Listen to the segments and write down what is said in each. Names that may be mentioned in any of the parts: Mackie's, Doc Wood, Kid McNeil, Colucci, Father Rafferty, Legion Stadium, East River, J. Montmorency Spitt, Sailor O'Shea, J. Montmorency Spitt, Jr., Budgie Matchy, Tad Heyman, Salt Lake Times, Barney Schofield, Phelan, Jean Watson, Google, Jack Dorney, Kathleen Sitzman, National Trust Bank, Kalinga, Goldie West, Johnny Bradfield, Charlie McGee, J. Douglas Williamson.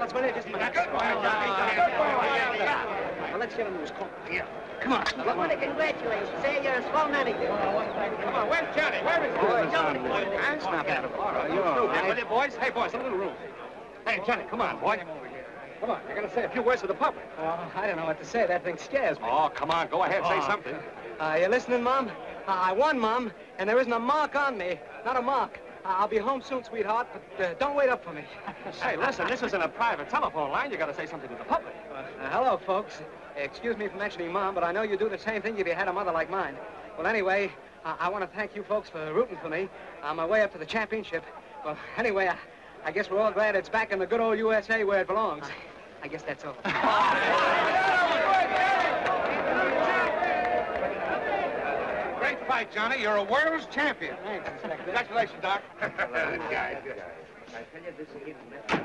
let's go there just a minute. Good boy, Johnny. Good boy. Now, let's get him to his coat. Here. Come on. I want to congratulate you. Say you're a small manager. Come on, where's Johnny? Where is he? Johnny. That's not bad. Are you boys? Hey, boys, a little room. Hey, Johnny, come on, boy. Come on, you're going to say a few words to the public. Oh, I don't know what to say. That thing scares me. Oh, come on, go ahead, say something. You listening, Mom? I won, Mom, and there isn't a mark on me. Not a mark. I'll be home soon, sweetheart, but don't wait up for me. Hey, listen, this isn't a private telephone line. You got to say something to the public. Hello, folks. Excuse me for mentioning Mom, but I know you'd do the same thing if you had a mother like mine. Well, anyway, I want to thank you folks for rooting for me on my way up to the championship. Well, anyway, I guess we're all glad it's back in the good old USA where it belongs. I guess that's all. Great fight, Johnny. You're a world's champion. Thanks, Inspector. Congratulations, Doc. Good guy, good guy. I tell you, this is even better.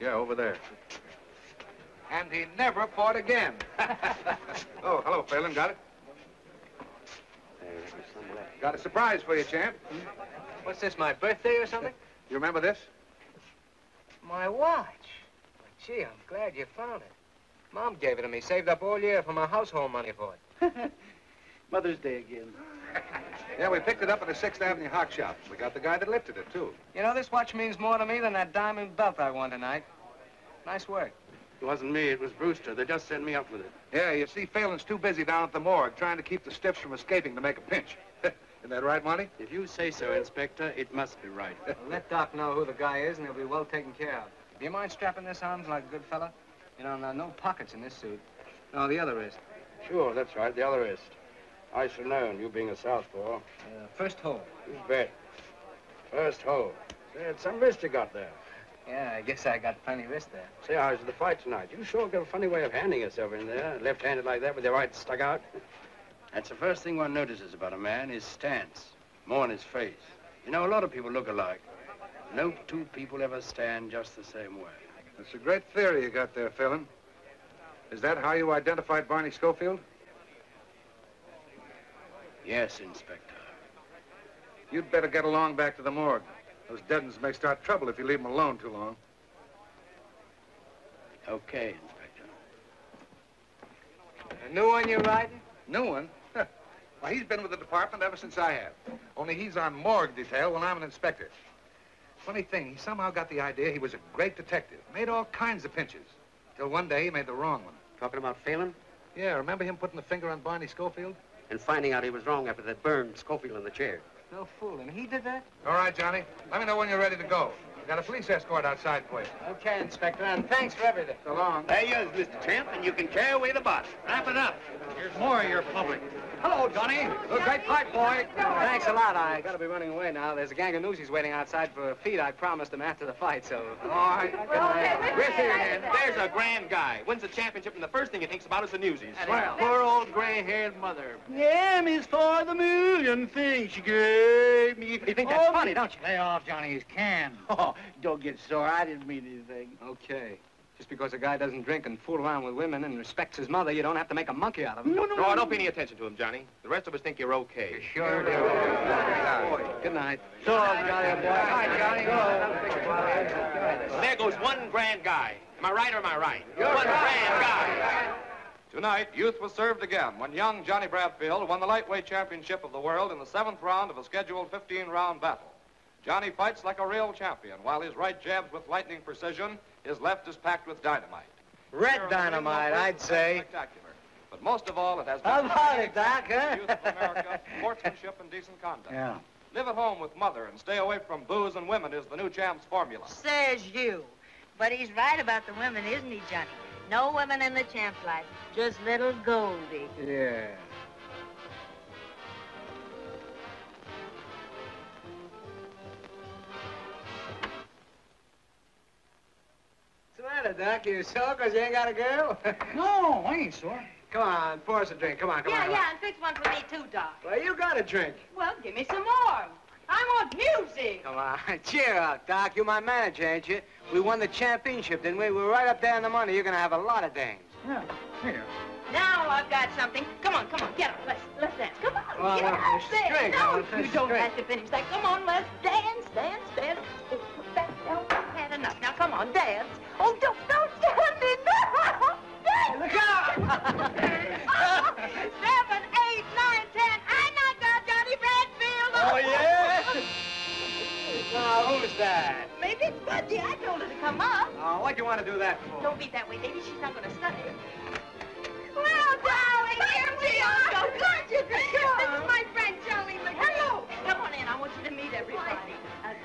Yeah, over there. And he never fought again. Oh, hello, Phelan. Got it? Got a surprise for you, champ. What's this, my birthday or something? You remember this? My watch. Gee, I'm glad you found it. Mom gave it to me, saved up all year for my household money for it. Mother's Day again. Yeah, we picked it up at the 6th Avenue Hawk Shop. We got the guy that lifted it, too. You know, this watch means more to me than that diamond belt I won tonight. Nice work. It wasn't me, it was Brewster. They just sent me up with it. Yeah, you see, Phelan's too busy down at the morgue trying to keep the stiffs from escaping to make a pinch. Isn't that right, Monty? If you say so, Inspector, it must be right. Well, let Doc know who the guy is, and he'll be well taken care of. Do you mind strapping this on like a good fella? You know, no pockets in this suit. No, the other wrist. Sure, that's right, the other wrist. I shall know, you being a southpaw. First hole. You bet. First hole. Say, it's some wrist you got there. Yeah, I guess I got plenty of wrist there. Say, how's the fight tonight? You sure got a funny way of handing yourself in there, left-handed like that with your right stuck out. That's the first thing one notices about a man, his stance, more than his face. You know, a lot of people look alike. No two people ever stand just the same way. That's a great theory you got there, Phelan. Is that how you identified Barney Schofield? Yes, Inspector. You'd better get along back to the morgue. Those dead ones may start trouble if you leave them alone too long. Okay, Inspector. A new one you're riding? New one? Well, he's been with the department ever since I have. Only he's on morgue detail when I'm an inspector. Funny thing, he somehow got the idea he was a great detective. Made all kinds of pinches. Till one day he made the wrong one. Talking about Phelan? Yeah, remember him putting the finger on Barney Schofield? And finding out he was wrong after they burned Schofield in the chair. No fooling. He did that? All right, Johnny. Let me know when you're ready to go. We've got a police escort outside for you. Okay, Inspector, and thanks for everything. So long. There you is, Mr. Champ, and you can carry away the box. Wrap it up. Here's more of your public. Hello, Johnny. Hello, great fight, boy. Thanks a lot. I gotta be running away now. There's a gang of newsies waiting outside for a feed I promised them after the fight, so... All right. We're here, then. There's a grand guy. Wins the championship, and the first thing he thinks about is the newsies. Well, poor old gray-haired mother. Yeah, Miss, for the million things she gave me. You think that's funny, don't you? Lay off, Johnny. He's canned. Oh, don't get sore. I didn't mean anything. Okay. Just because a guy doesn't drink and fool around with women and respects his mother, you don't have to make a monkey out of him. No, don't pay any attention to him, Johnny. The rest of us think you're okay. You sure do. Good night. So long, Johnny. Good night, Johnny. There goes one grand guy. Am I right or am I right? One grand guy. Tonight, youth was served again when young Johnny Bradfield won the lightweight championship of the world in the 7th round of a scheduled 15-round battle. Johnny fights like a real champion, while his right jabs with lightning precision, his left is packed with dynamite. Red dynamite, I'd say. Spectacular. But most of all, it has been... How about it, Doc, huh? ...youth of America, sportsmanship, and decent conduct. Yeah. Live at home with mother and stay away from booze and women is the new champ's formula. Says you. But he's right about the women, isn't he, Johnny? No women in the champ's life, just little Goldie. Yeah. What's the matter, Doc? You sore because you ain't got a girl? No, I ain't sore. Come on, pour us a drink. Come on. Yeah, and fix one for me, too, Doc. Well, you got a drink. Well, give me some more. I want music. Come on, cheer up, Doc. You're my manager, ain't you? We won the championship, didn't we? We're right up there in the money. You're going to have a lot of dames. Yeah, here. Now I've got something. Come on, get up. Let's dance. Come on, get up. Drink. No, you don't have to finish that. Come on, let's dance. Put back down. enough. Now, come on, dance. Oh, don't stand me now. Dance. Look out. 7, 8, 9, 10. I'm not got Johnny Bradfield. Oh, yeah? Now, who's that? Maybe it's Budgie. I told her to come up. Oh, what do you want to do that for? Don't be that way, lady. She's not going to study. Well, darling, here we are. So glad you could come. This is my friend, Charlie McGee. Hello. Come on in. I want you to meet everybody.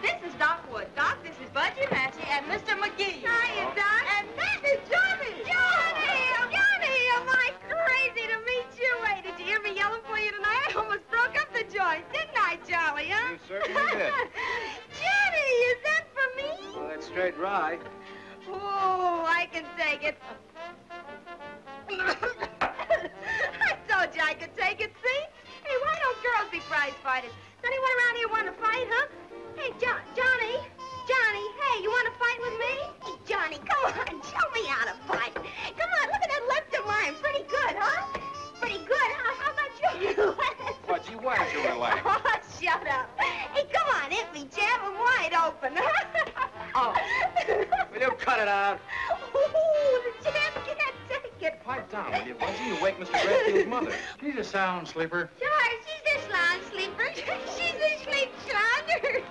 This is Doc Wood. Doc, this is Budgie Matchy and Mr. McGee. Hiya, Doc. And that is Johnny. Johnny! Oh, Johnny, am I crazy to meet you? Hey, did you hear me yelling for you tonight? I almost broke up the joint, didn't I, Charlie, huh? You certainly did. Johnny, is that for me? Well, that's straight rye. Oh, I can take it. I told you I could take it, see? Hey, why don't girls be prize fighters? Does anyone around here want to fight, huh? Hey, Johnny. Johnny, hey, you want to fight with me? Hey, Johnny, come on, show me how to fight. Come on, look at that left of mine. Pretty good, huh? Pretty good, huh? How about you? But you want to relax. Oh, shut up. Hey, come on, hit me, jab him wide open. Oh, will you cut it out? Ooh, the jab can't take it. Pipe down, will you, Budgie? You wake Mr. Bradfield's mother. She's a sound sleeper. Sure, she's a sound sleeper. She's a sleep sounder.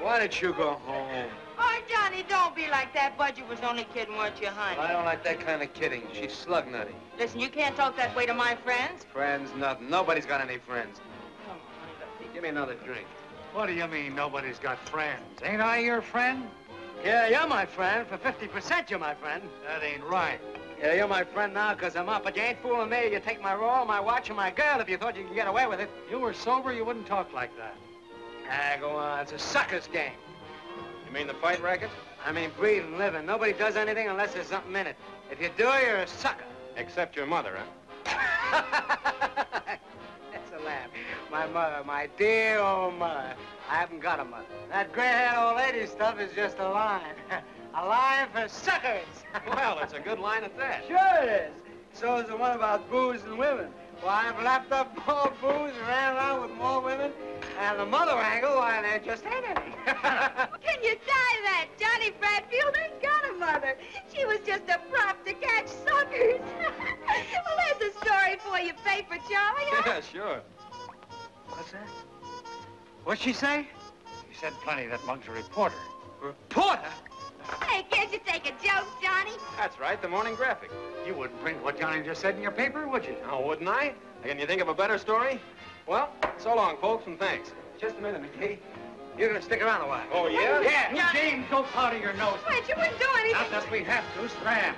Why don't you go home? Oh, Johnny, don't be like that. Budgie was only kidding, weren't you, honey? I don't like that kind of kidding. She's slug nutty. Listen, you can't talk that way to my friends. Friends, nothing. Nobody's got any friends. Come on, give me another drink. What do you mean, nobody's got friends? Ain't I your friend? Yeah, you're my friend. For 50%, you're my friend. That ain't right. Yeah, you're my friend now because I'm up, but you ain't fooling me. You take my roll, my watch, and my girl if you thought you could get away with it. You were sober, you wouldn't talk like that. Ah, go on. It's a sucker's game. You mean the fight racket? I mean breathing, living. Nobody does anything unless there's something in it. If you do, you're a sucker. Except your mother, huh? That's a laugh. My mother, my dear old mother. I haven't got a mother. That gray-haired old lady stuff is just a line. A line for suckers. Well, it's a good line at that. Sure it is. So is the one about booze and women. Why, I've lapped up more booze and ran around with more women. And the mother angle, why, there just ain't any. Can you tie that? Johnny Bradfield ain't got a mother. She was just a prop to catch suckers. Well, there's a story for you, paper, Charlie. Huh? Yeah, sure. What's that? What'd she say? She said plenty. That mug's a reporter. Reporter? Hey, can't you take a joke, Johnny? That's right, the Morning Graphic. You wouldn't print what Johnny just said in your paper, would you? No, wouldn't I? Can you think of a better story? Well, so long, folks, and thanks. Just a minute, McGee. You're going to stick around a while. Oh, yeah? Yeah, James, go powder your nose. Wait, you wouldn't do anything. Not unless we have to, Stram.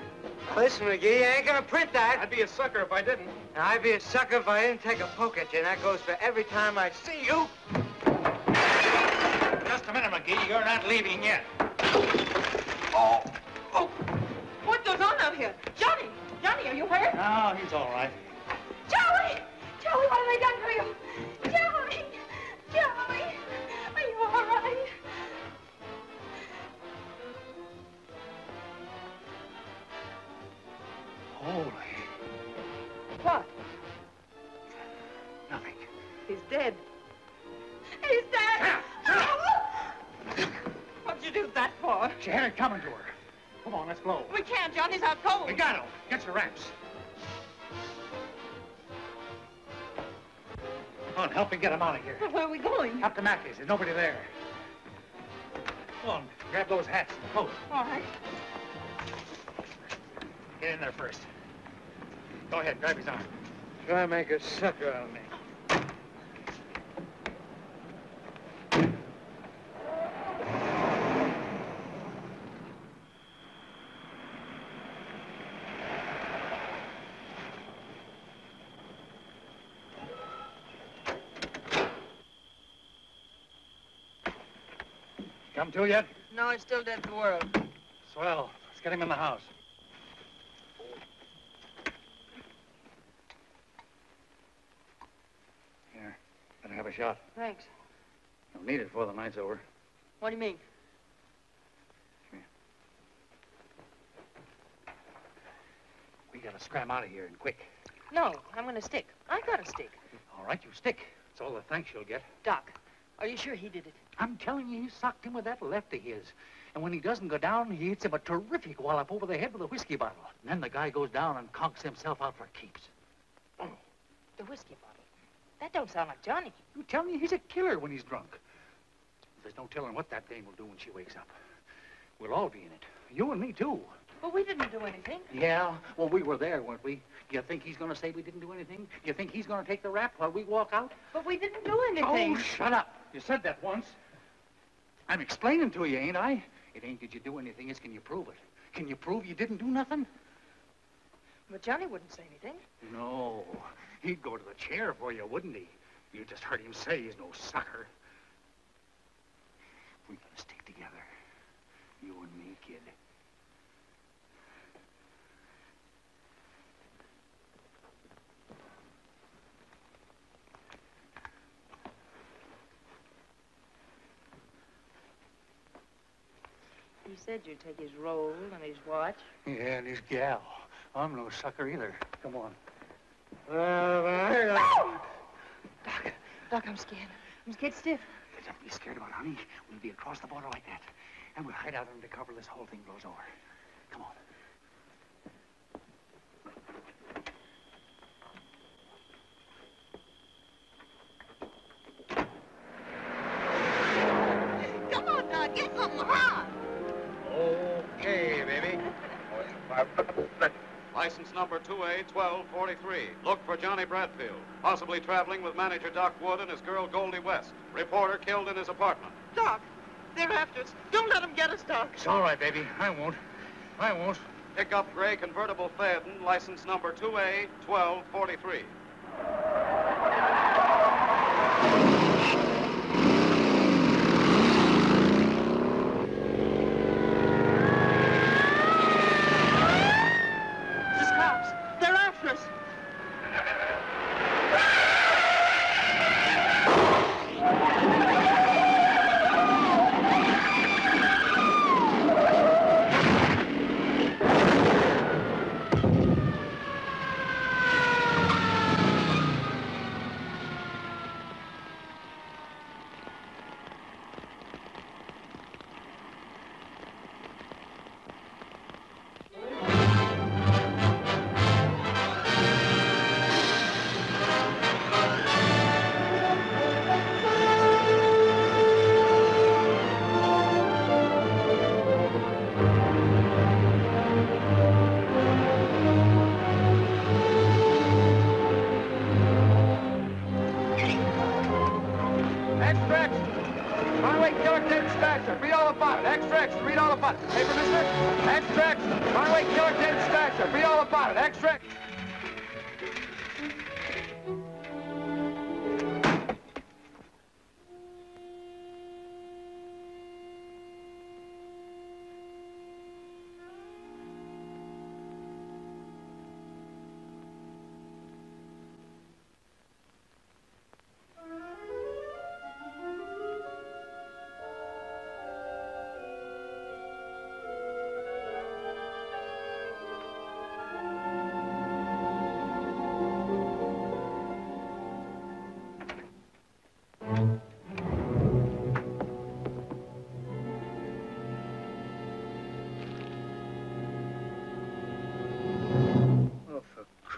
Listen, McGee, I ain't going to print that. I'd be a sucker if I didn't. And I'd be a sucker if I didn't take a poke at you, and that goes for every time I see you. Just a minute, McGee, you're not leaving yet. Oh, oh. What goes on out here? Johnny, Johnny, are you hurt? No, he's all right. Johnny! Joey, what have I done for you? Joey! Joey! Are you all right? Holy. What? Nothing. He's dead. He's dead! What'd you do that for? She had it coming to her. Come on, let's blow. We can't, Johnny's out cold. We gotta. Get your wraps. Come on, help me get him out of here. But where are we going? Up to Mackie's. There's nobody there. Come on, grab those hats and coat. All right. Get in there first. Go ahead, grab his arm. Try to make a sucker out of me. Come to yet? No, he's still dead to the world. Swell. Let's get him in the house. Here. Better have a shot. Thanks. Don't need it before the night's over. What do you mean? Come here. We gotta scram out of here and quick. No, I'm gonna stick. I gotta stick. All right, you stick. That's all the thanks you'll get. Doc, are you sure he did it? I'm telling you, he socked him with that left of his. And when he doesn't go down, he hits him a terrific wallop over the head with a whiskey bottle. And then the guy goes down and conks himself out for keeps. Oh, the whiskey bottle. That don't sound like Johnny. You tell me he's a killer when he's drunk. There's no telling what that dame will do when she wakes up. We'll all be in it. You and me, too. Well, we didn't do anything. Yeah, well, we were there, weren't we? Do you think he's going to say we didn't do anything? Do you think he's going to take the rap while we walk out? But we didn't do anything. Oh, shut up. You said that once. I'm explaining to you, ain't I? It ain't did you do anything, it's can you prove it? Can you prove you didn't do nothing? But Johnny wouldn't say anything. No. He'd go to the chair for you, wouldn't he? You just heard him say he's no sucker. We gotta stick together. You and me, kid. He said you'd take his roll and his watch. Yeah, and his gal. I'm no sucker either. Come on. Doc, I'm scared. I'm scared stiff. Don't be scared about it, honey. We'll be across the border like that. And we'll hide out under cover this whole thing blows over. Come on. Come on, Doc, get something hard. Okay, baby. License number 2A1243. Look for Johnny Bradfield, possibly traveling with manager Doc Wood and his girl Goldie West. Reporter killed in his apartment. Doc, they're after us. Don't let them get us, Doc. It's all right, baby. I won't. I won't. Pick up gray convertible Phelan, license number 2A1243.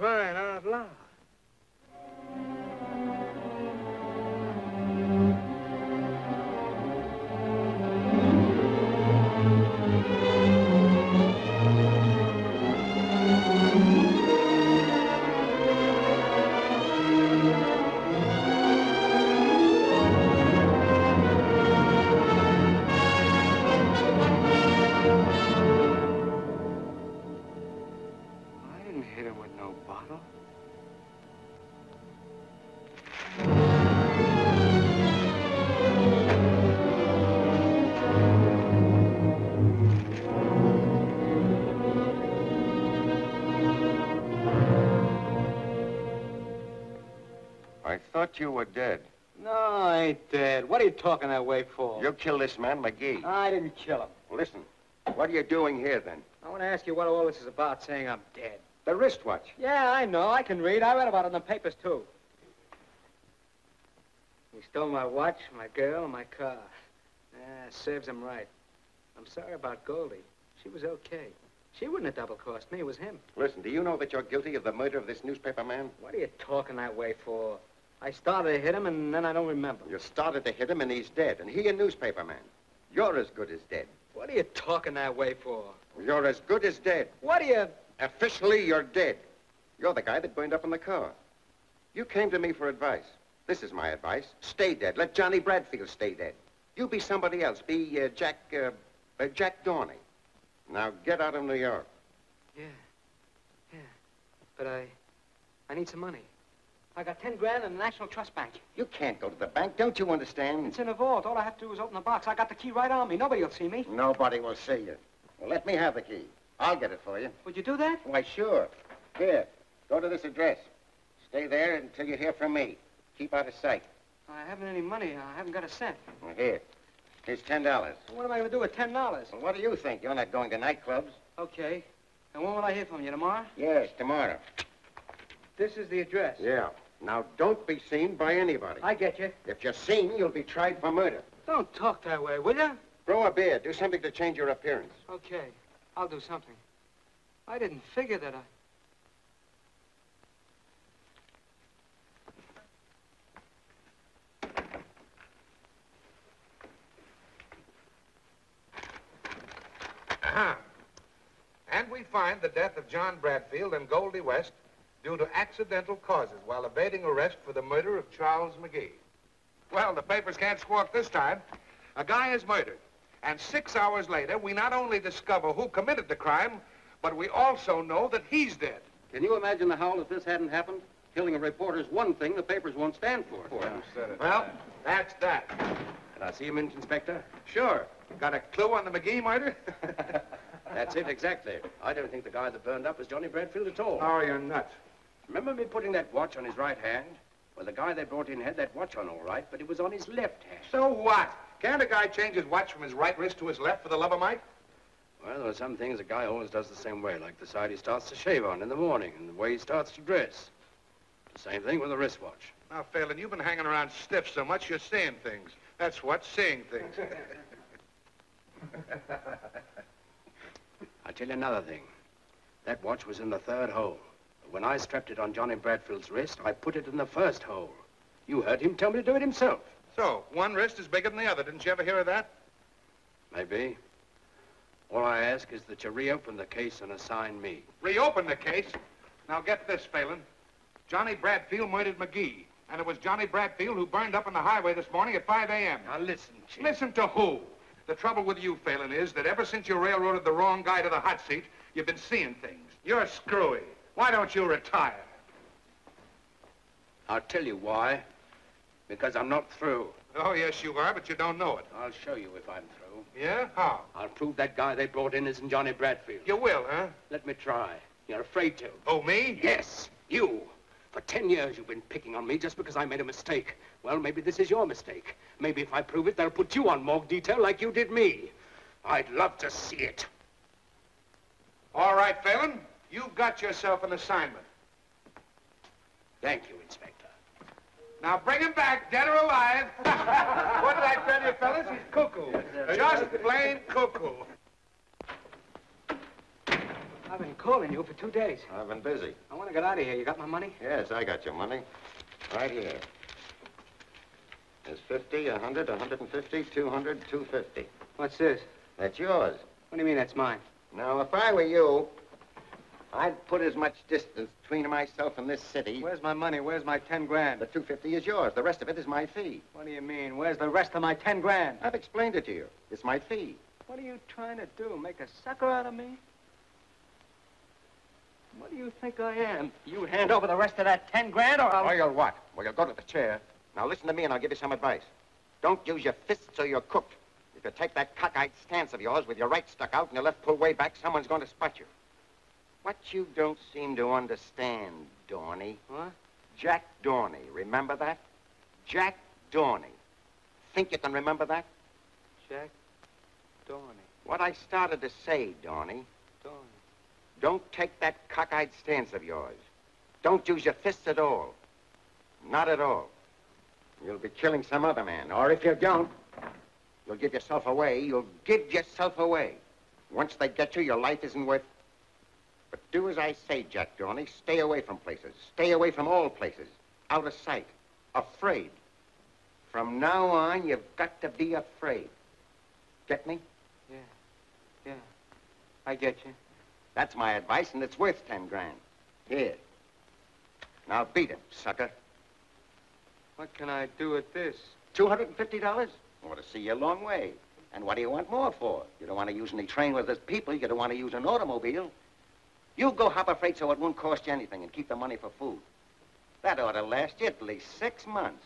Crying out loud. You were dead. No, I ain't dead. What are you talking that way for? You killed this man, McGee. I didn't kill him. Listen, what are you doing here, then? I want to ask you what all this is about, saying I'm dead. The wristwatch. Yeah, I know. I can read. I read about it in the papers, too. He stole my watch, my girl, and my car. Yeah, serves him right. I'm sorry about Goldie. She was okay. She wouldn't have double-crossed me. It was him. Listen, do you know that you're guilty of the murder of this newspaper man? What are you talking that way for? I started to hit him, and then I don't remember. You started to hit him, and he's dead. And he a newspaper man. You're as good as dead. What are you talking that way for? You're as good as dead. What are you... Officially, you're dead. You're the guy that burned up in the car. You came to me for advice. This is my advice. Stay dead. Let Johnny Bradfield stay dead. You be somebody else. Be Jack Dorney. Now get out of New York. Yeah. Yeah. But I need some money. I got 10 grand in the National Trust Bank. You can't go to the bank. Don't you understand? It's in a vault. All I have to do is open the box. I got the key right on me. Nobody will see me. Nobody will see you. Well, let me have the key. I'll get it for you. Would you do that? Why, sure. Here. Go to this address. Stay there until you hear from me. Keep out of sight. I haven't any money. I haven't got a cent. Well, here. Here's $10. Well, what am I going to do with $10? Well, what do you think? You're not going to nightclubs. Okay. And when will I hear from you? Tomorrow? Yes, tomorrow. This is the address. Yeah. Now, don't be seen by anybody. I get you. If you're seen, you'll be tried for murder. Don't talk that way, will you? Grow a beard. Do something to change your appearance. Okay. I'll do something. I didn't figure that I... And we find the death of John Bradfield and Goldie West due to accidental causes while evading arrest for the murder of Charles McGee. Well, the papers can't squawk this time. A guy is murdered, and 6 hours later, we not only discover who committed the crime, but we also know that he's dead. Can you imagine the howl if this hadn't happened? Killing a reporter's one thing the papers won't stand for. No. Well, that's that. Can I see him, Inspector? Sure. Got a clue on the McGee murder? That's it, exactly. I don't think the guy that burned up was Johnny Bradfield at all. Oh, you're nuts. Remember me putting that watch on his right hand? Well, the guy they brought in had that watch on all right, but it was on his left hand. So what? Can't a guy change his watch from his right wrist to his left for the love of Mike? Well, there are some things a guy always does the same way, like the side he starts to shave on in the morning and the way he starts to dress. The same thing with a wristwatch. Now, Phelan, you've been hanging around stiff so much, you're seeing things. That's what, seeing things. I'll tell you another thing. That watch was in the third hole. When I strapped it on Johnny Bradfield's wrist, I put it in the first hole. You heard him tell me to do it himself. So, one wrist is bigger than the other. Didn't you ever hear of that? Maybe. All I ask is that you reopen the case and assign me. Reopen the case? Now get this, Phelan. Johnny Bradfield murdered McGee. And it was Johnny Bradfield who burned up on the highway this morning at 5 a.m. Now listen, Chief. Listen to who? The trouble with you, Phelan, is that ever since you railroaded the wrong guy to the hot seat, you've been seeing things. You're screwy. Why don't you retire? I'll tell you why. Because I'm not through. Oh, yes, you are, but you don't know it. I'll show you if I'm through. Yeah? How? I'll prove that guy they brought in isn't Johnny Bradfield. You will, huh? Let me try. You're afraid to. Oh, me? Yes, you. For 10 years, you've been picking on me just because I made a mistake. Well, maybe this is your mistake. Maybe if I prove it, they'll put you on morgue detail like you did me. I'd love to see it. All right, Phelan. You've got yourself an assignment. Thank you, Inspector. Now bring him back, dead or alive. What did I tell you, fellas? He's cuckoo. Just plain cuckoo. I've been calling you for 2 days. I've been busy. I want to get out of here. You got my money? Yes, I got your money. Right here. There's 50, 100, 150, 200, 250. What's this? That's yours. What do you mean that's mine? Now, if I were you, I'd put as much distance between myself and this city. Where's my money? Where's my 10 grand? The 250 is yours. The rest of it is my fee. What do you mean? Where's the rest of my 10 grand? I've explained it to you. It's my fee. What are you trying to do? Make a sucker out of me? What do you think I am? You hand over the rest of that 10 grand or I'll... Or you'll what? Well, you'll go to the chair. Now listen to me and I'll give you some advice. Don't use your fists or you're cooked. If you take that cockeyed stance of yours with your right stuck out and your left pulled way back, someone's going to spot you. What you don't seem to understand, Dorney. What? Jack Dorney, remember that? Jack Dorney. Think you can remember that? Jack Dorney. What I started to say, Dorney. Dorney. Don't take that cockeyed stance of yours. Don't use your fists at all. Not at all. You'll be killing some other man, or if you don't, You'll give yourself away. You'll give yourself away. Once they get you, your life isn't worth... But do as I say, Jack Dorney. Stay away from places. Stay away from all places. Out of sight. Afraid. From now on, you've got to be afraid. Get me? Yeah. Yeah. I get you. That's my advice, and it's worth 10 grand. Here. Now beat him, sucker. What can I do with this? $250? I want to see you a long way. And what do you want more for? You don't want to use any train with this people. You don't want to use an automobile. You go hop a freight so it won't cost you anything and keep the money for food. That ought to last you at least 6 months.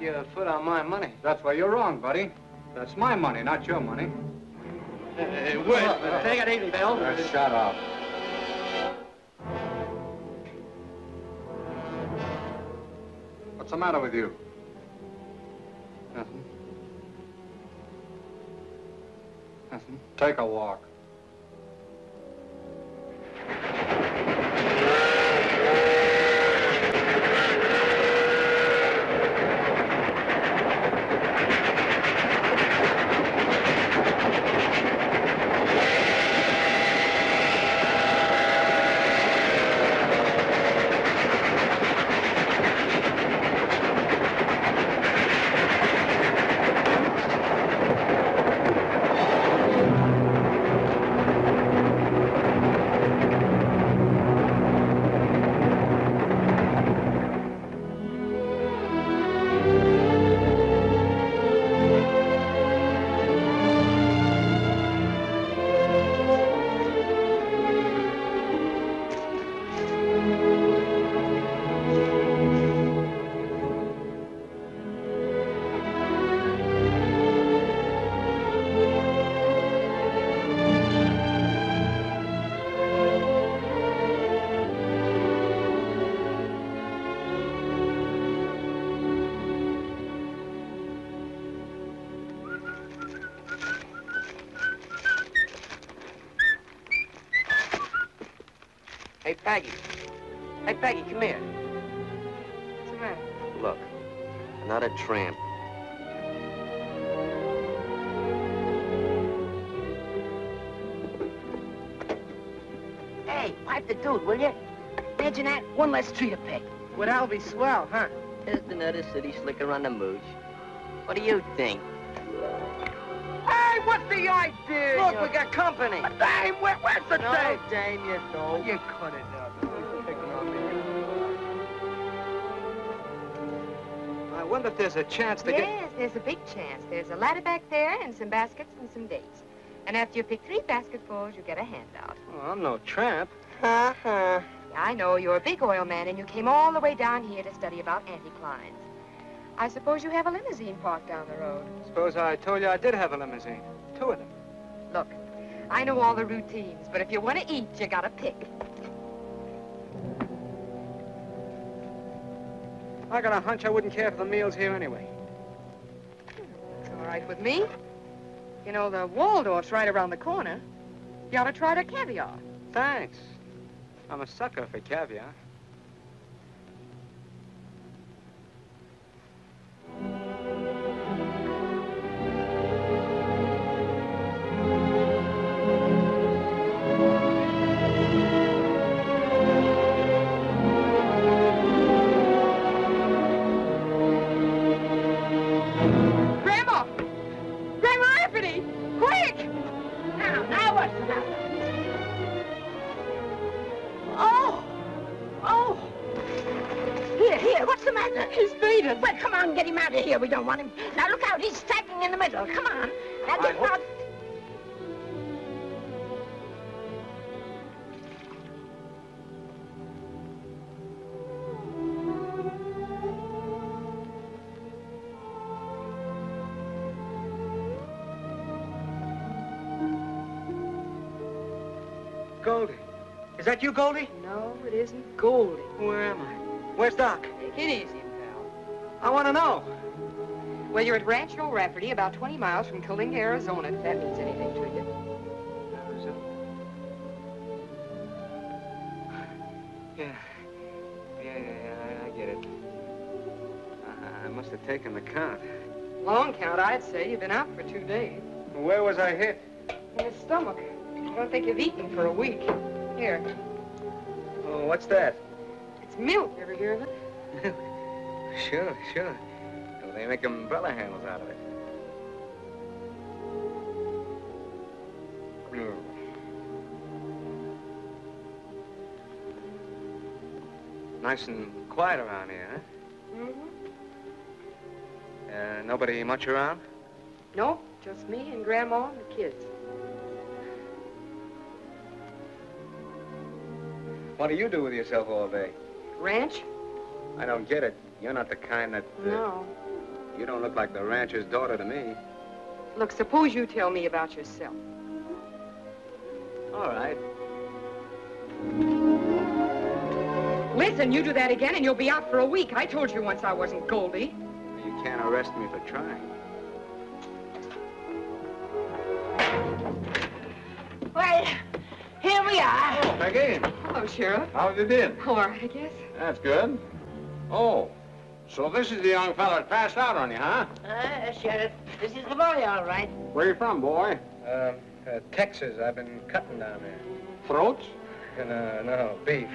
Your foot on my money. That's why you're wrong, buddy. That's my money, not your money. Hey, wait. Take it easy, Bill. Shut up. What's the matter with you? Nothing. Nothing. Take a walk. Peggy. Hey, Peggy, come here. What's the matter? Look, I'm not a tramp. Hey, pipe the dude, will you? Imagine that, one less tree to pick. Well, that'll be swell, huh? Just another city slicker on the mooch. What do you think? Hey, what's the idea? Look, we got company. But Dame, where's the Dame? No, Dame, you know. You cut it out. I wonder if there's a chance to get... Yes, there's a big chance. There's a ladder back there and some baskets and some dates. And after you pick 3 basketfuls, you get a handout. Oh, I'm no tramp. Uh-huh. Yeah, I know. You're a big oil man, and you came all the way down here to study about anticlines. I suppose you have a limousine parked down the road. Suppose I told you I did have a limousine. 2 of them. Look, I know all the routines, but if you want to eat, you gotta pick. I got a hunch I wouldn't care for the meals here anyway. It's all right with me. You know, the Waldorf's right around the corner. You ought to try their caviar. Thanks. I'm a sucker for caviar. Here, what's the matter? He's fainted. Well, come on, get him out of here. We don't want him. Now, look out, he's sagging in the middle. Come on. Now, get out. Goldie. Is that you, Goldie? No, it isn't Goldie. Where am I? Where's Doc? Take it easy, pal. I want to know. Well, you're at Rancho Rafferty, about 20 miles from Kalinga, Arizona, if that means anything to you. Arizona? Yeah, I get it. I must have taken the count. Long count, I'd say. You've been out for 2 days. Where was I hit? In the stomach. I don't think you've eaten for a week. Here. Oh, what's that? It's milk. Ever hear of it? Milk? Sure. Well, they make umbrella handles out of it. Nice and quiet around here, huh? Mm-hmm. Nobody much around? No, just me and Grandma and the kids. What do you do with yourself all day? Ranch? I don't get it. You're not the kind that... No. You don't look like the rancher's daughter to me. Look, suppose you tell me about yourself. All right. Listen, you do that again and you'll be out for a week. I told you once I wasn't Goldie. You can't arrest me for trying. Well, here we are. Oh, McGee. Hello, Sheriff. How have you been? All right, I guess. That's good. Oh, so this is the young fellow that passed out on you, huh? Sheriff, this is the boy, all right. Where are you from, boy? Texas. I've been cutting down there. Throats? No, beef.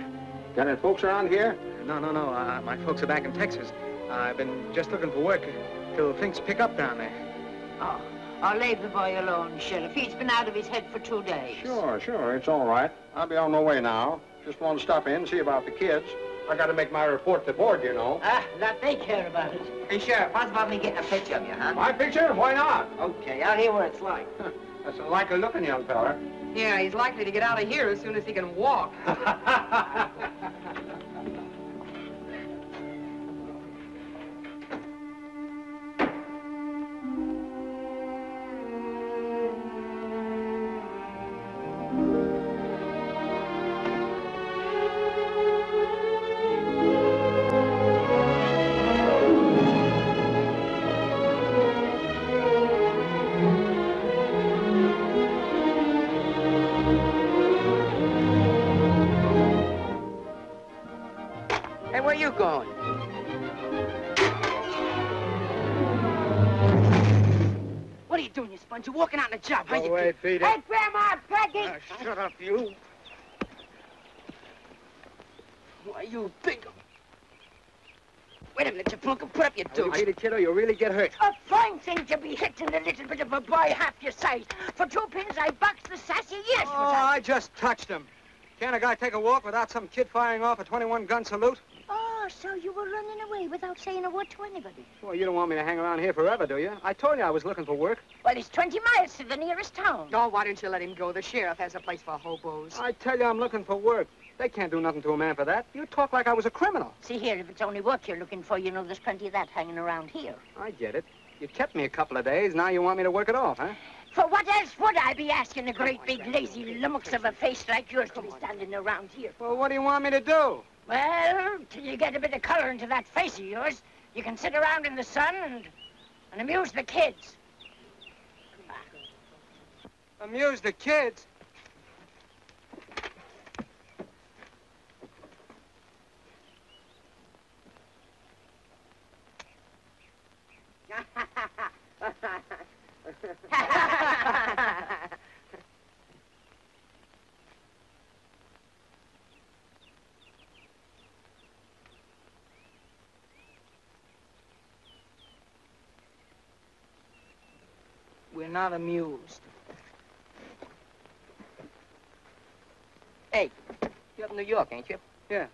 Got any folks around here? No. My folks are back in Texas. I've been just looking for work till things pick up down there. Oh, I'll leave the boy alone, Sheriff. He's been out of his head for 2 days. Sure. It's all right. I'll be on my way now. Just want to stop in and see about the kids. I got to make my report to the board, you know. Ah, not they care about it. Hey, Sheriff, how's about me getting a picture of you, huh? My picture? Why not? Okay, I'll hear what it's like. That's a likely-looking young fella. Yeah, he's likely to get out of here as soon as he can walk. You're walking out on a job. Go away, Peter. Hey, Grandma, Peggy! Shut up, you. Why, you big... Wait a minute, you punk. Put up your dude. Peter, kiddo, you'll really get hurt. A fine thing to be hitting a little bit of a boy half your size. For 2 pins, I boxed the sassy yes. Oh, I just touched him. Can't a guy take a walk without some kid firing off a 21-gun salute? So you were running away without saying a word to anybody. Well, you don't want me to hang around here forever, do you? I told you I was looking for work. Well, it's 20 miles to the nearest town. Oh, why don't you let him go? The sheriff has a place for hobos. I tell you, I'm looking for work. They can't do nothing to a man for that. You talk like I was a criminal. See here, if it's only work you're looking for, you know there's plenty of that hanging around here. I get it. You kept me a couple of days. Now you want me to work it off, huh? For what else would I be asking a great big lazy lummox of a face like yours to be standing around here? Well, what do you want me to do? Well, till you get a bit of color into that face of yours, you can sit around in the sun and amuse the kids. Amuse the kids? We're not amused. Hey, you're up in New York, ain't you? Yeah,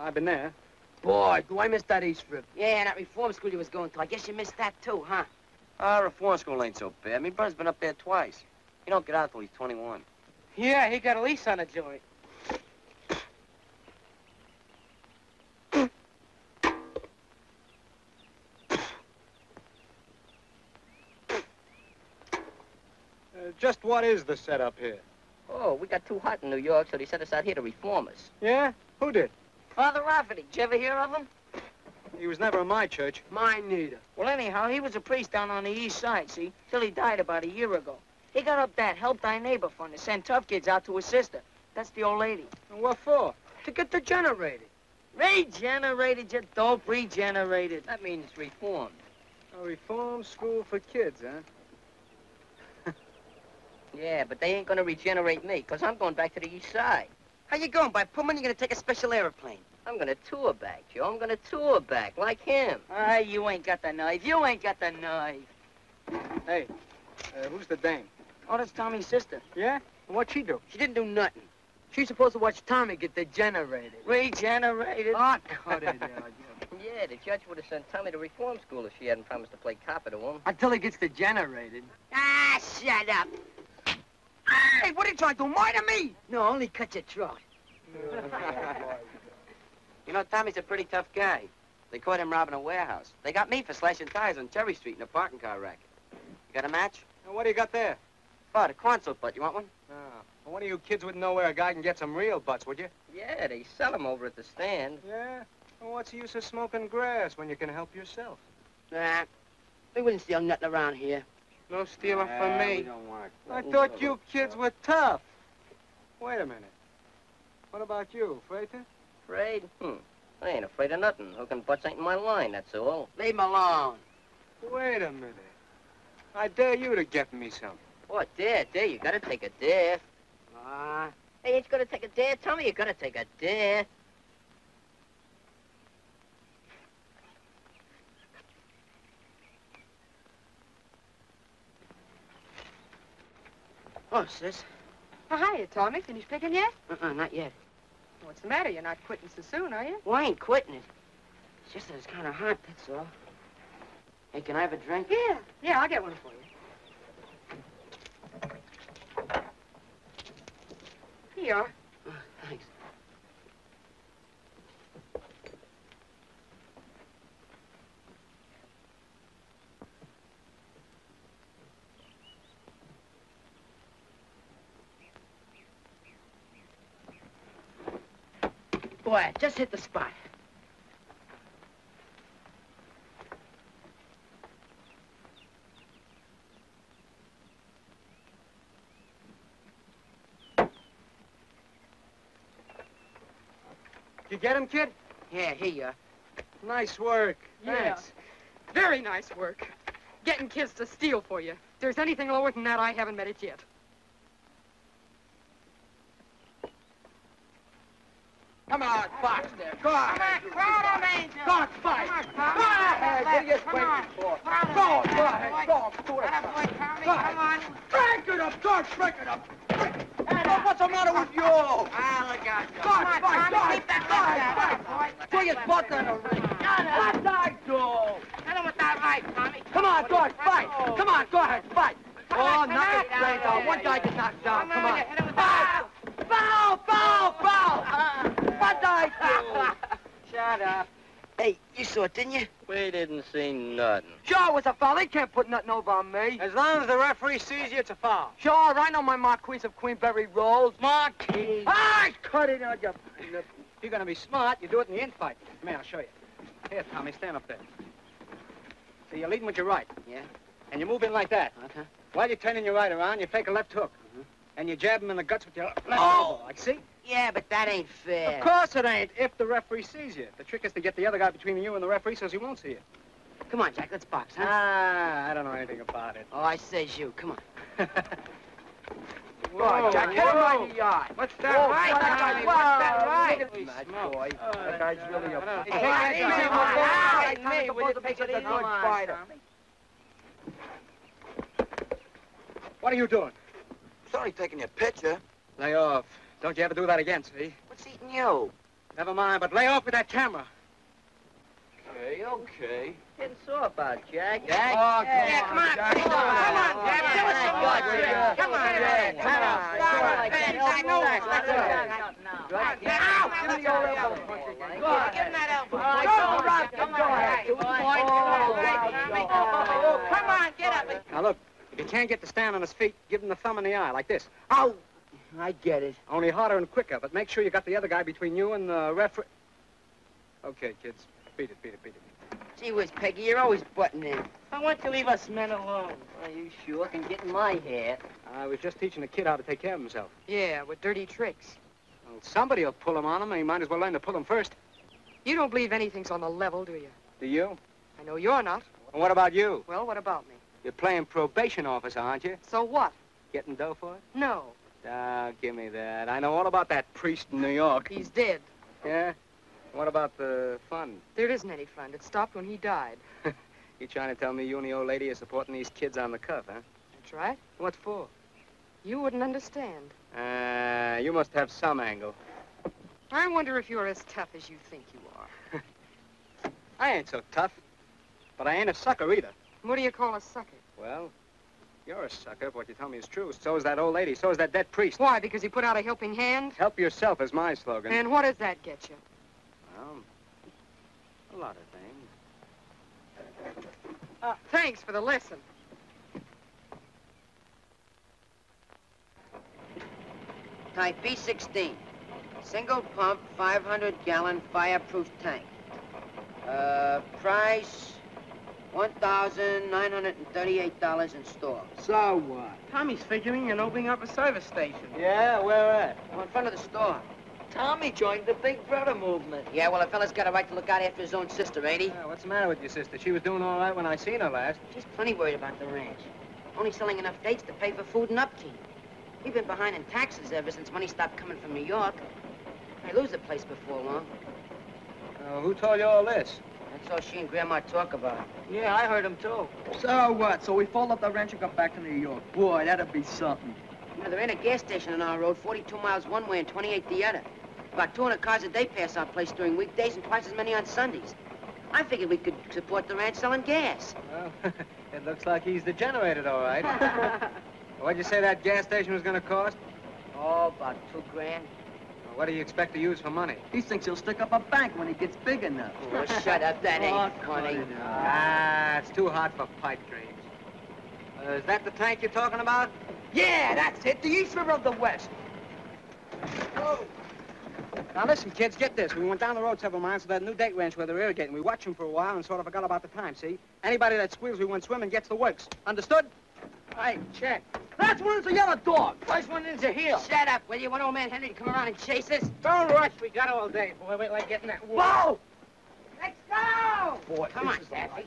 I've been there. Boy, do I miss that East River. Yeah, and that reform school you was going to. I guess you missed that too, huh? Reform school ain't so bad. Me brother's been up there twice. He don't get out till he's 21. Yeah, he got a lease on a joint. Just what is the setup here? Oh, we got too hot in New York, so they sent us out here to reform us. Yeah? Who did? Father Rafferty. Did you ever hear of him? He was never in my church. Mine neither. Well, anyhow, he was a priest down on the east side, see? Till he died about a year ago. He got up that Help Thy Neighbor Fund to send tough kids out to his sister. That's the old lady. And what for? To get degenerated. Regenerated, you dope. Regenerated. That means reformed. A reform school for kids, huh? Yeah, but they ain't gonna regenerate me, because I'm going back to the east side. How you going? By Pullman, you're gonna take a special airplane. I'm gonna tour back, Joe. I'm gonna tour back, like him. Ah, you ain't got the knife. You ain't got the knife. Hey, who's the dame? Oh, that's Tommy's sister. Yeah? And what'd she do? She didn't do nothing. She's supposed to watch Tommy get degenerated. Regenerated? Oh, no, yeah, the judge would have sent Tommy to reform school if she hadn't promised to play copper to him. Until he gets degenerated. Ah, shut up. Hey, what are you trying to do, murder me? No, only cut your throat. You know, Tommy's a pretty tough guy. They caught him robbing a warehouse. They got me for slashing tires on Cherry Street in a parking car racket. You got a match? Well, what do you got there? Oh, the corn silk butt. You want one? No. Well, one of you kids wouldn't know where a guy can get some real butts, would you? Yeah, they sell them over at the stand. Yeah? Well, what's the use of smoking grass when you can help yourself? Nah, we wouldn't steal nothing around here. No stealing from me. We don't want to. I thought you kids were tough. Wait a minute. What about you, afraid to? Afraid? I ain't afraid of nothing. Hooking butts ain't in my line, that's all. Leave him alone. Wait a minute. I dare you to get me something. What, dare? You gotta take a dare. Hey, ain't you gonna take a dare, Tommy? You gotta take a dare. Oh, sis. Oh, hiya, Tommy. Finished picking yet? Not yet. What's the matter? You're not quitting so soon, are you? Well, I ain't quitting it. It's just that it's kind of hot, that's all. Hey, can I have a drink? Yeah, I'll get one for you. Here you are. Oh, thanks. Boy, just hit the spot. You get him, kid? Yeah, here you are. Nice work. Thanks. Yeah. Very nice work. Getting kids to steal for you. If there's anything lower than that, I haven't met it yet. Come on, box there. Go on. Come on, crowd of angels. Don't fight. Go on. Break it up, George. Break it up. What's the matter with you? I got you. Go on, Tommy. Put your butt on the ring. What did I do? Tell him what I like, Tommy. Come on, George. Fight. Come on, go ahead. Fight. Oh, knock his brains out. One guy gets knocked down. Come on. Fight. Foul! What did I do? Shut up. Hey, you saw it, didn't you? We didn't see nothing. Sure, it was a foul. They can't put nothing over on me. As long as the referee sees you, it's a foul. Sure, I know my Marquise of Queenberry rolls. Marquise! I cut it on you. Look, if you're gonna be smart, you do it in the infight. Come here, I'll show you. Here, Tommy, stand up there. So you're leading with your right. Yeah. And you move in like that. Okay. While you're turning your right around, you fake a left hook. And you jab him in the guts with your left elbow, like, see? Yeah, but that ain't fair. Of course it ain't, if the referee sees you. The trick is to get the other guy between you and the referee so he won't see you. Come on, Jack, let's box, huh? I don't know anything about it. Oh, I says you, come on. Go on, Jack, hit him right in the yard. What's that right? What's that right? Boy, that guy's really a... Hey, what are you doing? Sorry, taking your picture. Lay off. Don't you ever do that again, see? What's eating you? Never mind, but lay off with that camera. You okay? Getting sore about Jack. Jack? Oh, Jack, come on. Jack. Come on, Jack. Do it some more. Come on, Jack. Come on. I know. Give me your elbow. Go on. Give him that elbow. Go, Rob. Come on. Come on, get up. Now, look, if you can't get to stand on his feet, give him the thumb in the eye, like this. Ow! I get it. Only harder and quicker, but make sure you got the other guy between you and the referee. Okay, kids. Beat it, beat it, beat it. Gee whiz, Peggy, you're always butting in. I want you to leave us men alone. Well, you sure can get in my hair. I was just teaching a kid how to take care of himself. Yeah, with dirty tricks. Well, somebody will pull him on him, and you might as well learn to pull him first. You don't believe anything's on the level, do you? Do you? I know you're not. And what about you? Well, what about me? You're playing probation officer, aren't you? So what? Getting dough for it? No. Ah, give me that. I know all about that priest in New York. He's dead. Yeah? What about the fund? There isn't any fund. It stopped when he died. You trying to tell me you and the old lady are supporting these kids on the cuff, huh? That's right. What for? You wouldn't understand. You must have some angle. I wonder if you're as tough as you think you are. I ain't so tough, but I ain't a sucker either. What do you call a sucker? Well, you're a sucker if what you tell me is true. So is that old lady. So is that dead priest. Why? Because he put out a helping hand? Help yourself is my slogan. And what does that get you? Well, a lot of things. Thanks for the lesson. Type B-16. Single pump, 500-gallon fireproof tank. Price, $1,938 in store. So what? Tommy's figuring on opening up a service station. Yeah, where at? Well, in front of the store. Tommy joined the Big Brother movement. Yeah, well, a fella's got a right to look out after his own sister, ain't he? Yeah, what's the matter with your sister? She was doing all right when I seen her last. She's plenty worried about the ranch. Only selling enough dates to pay for food and upkeep. We've been behind in taxes ever since money stopped coming from New York. I lose the place before long. Who told you all this? That's all she and Grandma talk about. Yeah, I heard them, too. So what? So we followed up the ranch and got back to New York. Boy, that'd be something. Well, there ain't a gas station on our road, 42 miles one way and 28 the other. About 200 cars a day pass our place during weekdays and twice as many on Sundays. I figured we could support the ranch selling gas. Well, it looks like he's degenerated, all right. What'd you say that gas station was going to cost? Oh, about $2 grand. Well, what do you expect to use for money? He thinks he'll stick up a bank when he gets big enough. Oh, shut up. That ain't funny. Ah, it's too hot for pipe dreams. Is that the tank you're talking about? Yeah, that's it. The East River of the West. Oh. Now, listen, kids, get this. We went down the road several miles to that new date ranch where they're irrigating. We watched them for a while and sort of forgot about the time, see? Anybody that squeals we went swimming gets the works. Understood? Hey, check. That's one is a yellow dog. First one is a heel. Shut up, will you? Want old man Henry to come around and chase us? Don't rush. We got all day, boy. Wait till I get in that wood. Whoa! Let's go! Boy, come on, Daffy.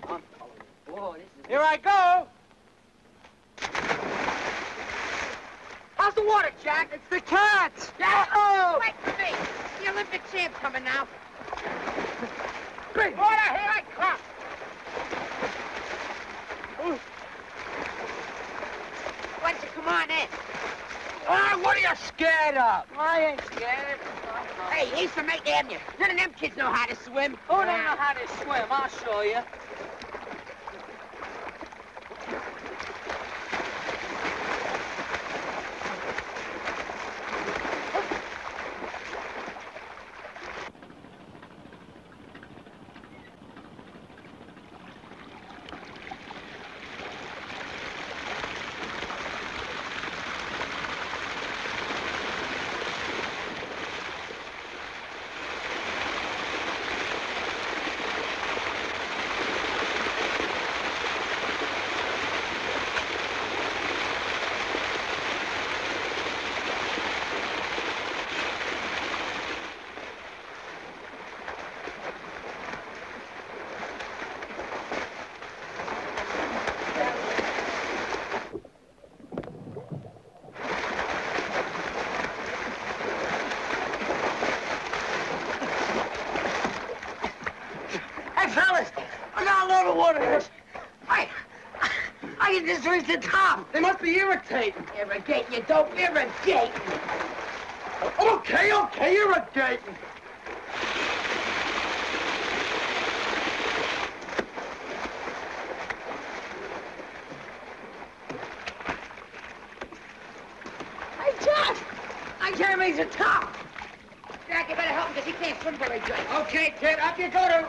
Boy, this is... Here I go! How's the water, Jack? It's the cats! Jack! Oh! Wait for me! The Olympic champ coming now. Big water, here I come! Ooh. Why don't you come on in? Ah, what are you scared of? I ain't scared. Hey, he's from 8th Avenue. None of them kids know how to swim. Who don't know how to swim? I'll show you. Reach the top. They must be irritating. Irrigating? You don't irrigate. Okay, okay, irrigating. Jeremy's a top. Jack, you better help him because he can't swim very good. Okay, kid, up you go to...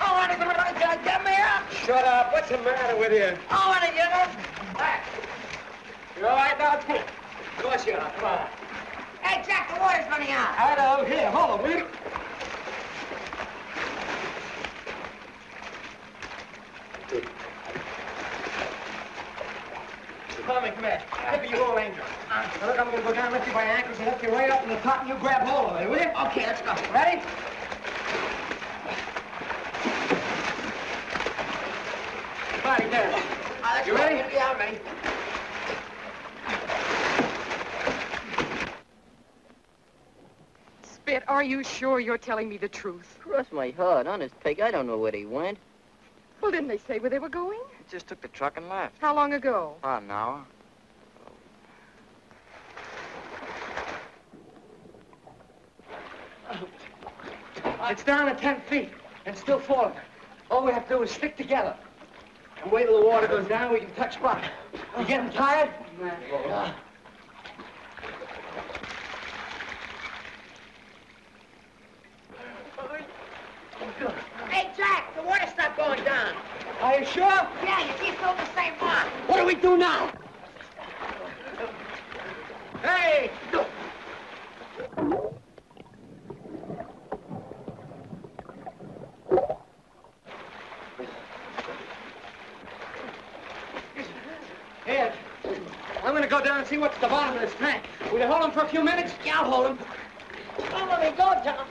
Oh, honey, get me up. Shut up. What's the matter with you? Oh, honey, you know... Back. You all right, now? Of course you are. Come on. Hey, Jack, the water's running out. Out of here. Hold on, will you? Tommy, come here. Give me your old angel. Now, look, I'm going to go down, lift you by your ankles, and lift you right up in the top, and you grab hold of it, will you? Okay, let's go. Ready? Body down. You ready? Yeah, I'm ready. Spitt, are you sure you're telling me the truth? Cross my heart. Honest, Peg, I don't know where he went. Well, didn't they say where they were going? Just took the truck and left. How long ago? About an hour. It's down at 10 feet and still falling. All we have to do is stick together and wait till the water goes down. We can touch rock. You getting tired? Hey, Jack, the water stopped going down. Are you sure? Yeah, you keep going the same mark. What do we do now? Hey! Ed, I'm gonna go down and see what's at the bottom of this tank. Will you hold him for a few minutes? Yeah, I'll hold him. Oh, let me go, John.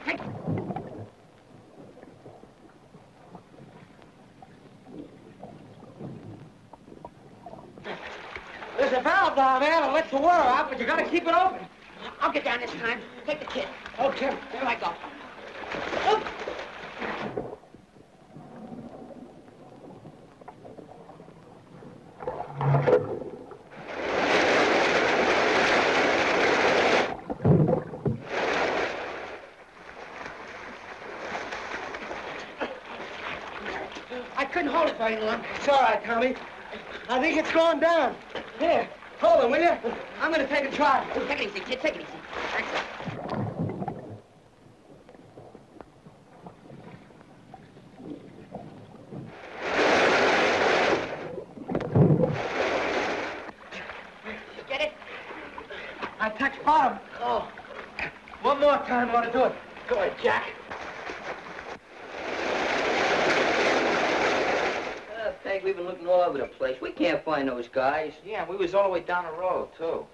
There's a valve down there that lets the water out, but you gotta keep it open. I'll get down this time. Take the kid. Okay. Here I go. Oh. I couldn't hold it very long. It's all right, Tommy. I think it's going down. Here, hold on, will you? I'm going to take a try. Take it easy, kid. Take it easy. Thanks. Get it? I touched bottom. Oh. One more time ought to do it. Go ahead, Jack. Peg, we've been looking all over the place. We can't find those guys. Yeah, we was all the way down the road, too.